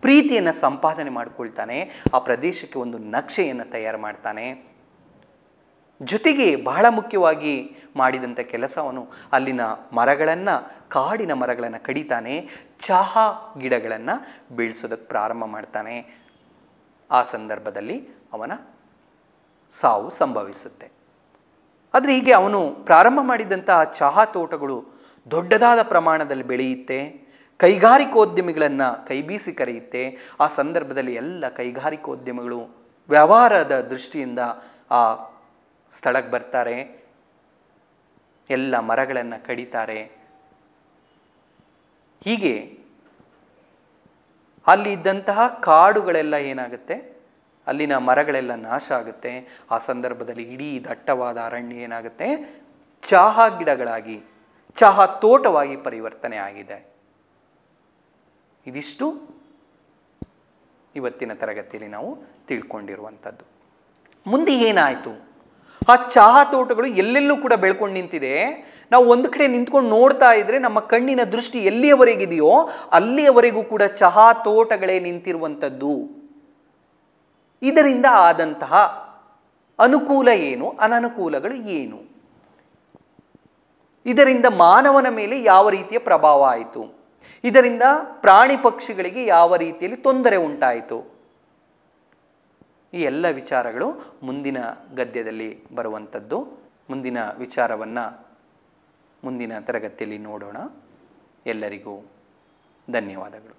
ಪ್ರೀತಿಯನ್ನು ಸಂಪಾದನೆ ಮಾಡಿಕೊಳ್ತಾನೆ. ಆ ಪ್ರದೇಶಕ್ಕೆ ಒಂದು ನಕ್ಷೆಯನ್ನು ತಯಾರು ಮಾಡ್ತಾನೆ. ಜೊತೆಗೆ ಬಹಳ ಮುಖ್ಯವಾಗಿ ಮಾಡಿದಂಥ ಕೆಲಸವನ್ನು ಅಲ್ಲಿನ ಮರಗಳನ್ನು, ಕಾಡಿನ ಮರಗಳನ್ನು ಕಡಿತಾನೆ, ಚಹಾ ಗಿಡಗಳನ್ನು ಬೆಳೆಸೋದಕ್ಕೆ ಪ್ರಾರಂಭ ಮಾಡ್ತಾನೆ. ಆ ಸಂದರ್ಭದಲ್ಲಿ ಅವನ ಸಾವು ಸಂಭವಿಸುತ್ತೆ. ಆದರೆ ಹೀಗೆ ಅವನು ಪ್ರಾರಂಭ ಮಾಡಿದಂಥ ಚಹಾ ತೋಟಗಳು ದೊಡ್ಡದಾದ ಪ್ರಮಾಣದಲ್ಲಿ ಬೆಳೆಯುತ್ತೆ. ಕೈಗಾರಿಕೋದ್ಯಮಿಗಳನ್ನು ಕೈಬೀಸಿ ಕರೆಯುತ್ತೆ. ಆ ಸಂದರ್ಭದಲ್ಲಿ ಎಲ್ಲ ಕೈಗಾರಿಕೋದ್ಯಮಿಗಳು ವ್ಯವಹಾರದ ದೃಷ್ಟಿಯಿಂದ ಆ ಸ್ಥಳಕ್ಕೆ ಬರ್ತಾರೆ, ಎಲ್ಲ ಮರಗಳನ್ನು ಕಡಿತಾರೆ. ಹೀಗೆ ಅಲ್ಲಿ ಇದ್ದಂತಹ ಕಾಡುಗಳೆಲ್ಲ ಏನಾಗುತ್ತೆ, ಅಲ್ಲಿನ ಮರಗಳೆಲ್ಲ ನಾಶ ಆಗುತ್ತೆ. ಆ ಸಂದರ್ಭದಲ್ಲಿ ಇಡೀ ದಟ್ಟವಾದ ಅರಣ್ಯ ಏನಾಗುತ್ತೆ, ಚಹಾ ಗಿಡಗಳಾಗಿ, ಚಹಾ ತೋಟವಾಗಿ ಪರಿವರ್ತನೆ ಆಗಿದೆ. ಇದಿಷ್ಟು ಇವತ್ತಿನ ತರಗತಿಯಲ್ಲಿ ನಾವು ತಿಳ್ಕೊಂಡಿರುವಂಥದ್ದು. ಮುಂದೆ ಏನಾಯಿತು? ಆ ಚಹಾ ತೋಟಗಳು ಎಲ್ಲೆಲ್ಲೂ ಕೂಡ ಬೆಳ್ಕೊಂಡು ನಿಂತಿದೆ. ನಾವು ಒಂದು ಕಡೆ ನಿಂತ್ಕೊಂಡು ನೋಡ್ತಾ ಇದ್ರೆ ನಮ್ಮ ಕಣ್ಣಿನ ದೃಷ್ಟಿ ಎಲ್ಲಿಯವರೆಗಿದೆಯೋ ಅಲ್ಲಿಯವರೆಗೂ ಕೂಡ ಚಹಾ ತೋಟಗಳೇ ನಿಂತಿರುವಂಥದ್ದು. ಇದರಿಂದ ಆದಂತಹ ಅನುಕೂಲ ಏನು, ಅನನುಕೂಲಗಳು ಏನು, ಇದರಿಂದ ಮಾನವನ ಮೇಲೆ ಯಾವ ರೀತಿಯ ಪ್ರಭಾವ ಆಯಿತು, ಇದರಿಂದ ಪ್ರಾಣಿ ಪಕ್ಷಿಗಳಿಗೆ ಯಾವ ರೀತಿಯಲ್ಲಿ ತೊಂದರೆ ಉಂಟಾಯಿತು, ಈ ಎಲ್ಲ ವಿಚಾರಗಳು ಮುಂದಿನ ಗದ್ಯದಲ್ಲಿ ಬರುವಂಥದ್ದು. ಮುಂದಿನ ವಿಚಾರವನ್ನು ಮುಂದಿನ ತರಗತಿಯಲ್ಲಿ ನೋಡೋಣ. ಎಲ್ಲರಿಗೂ ಧನ್ಯವಾದಗಳು.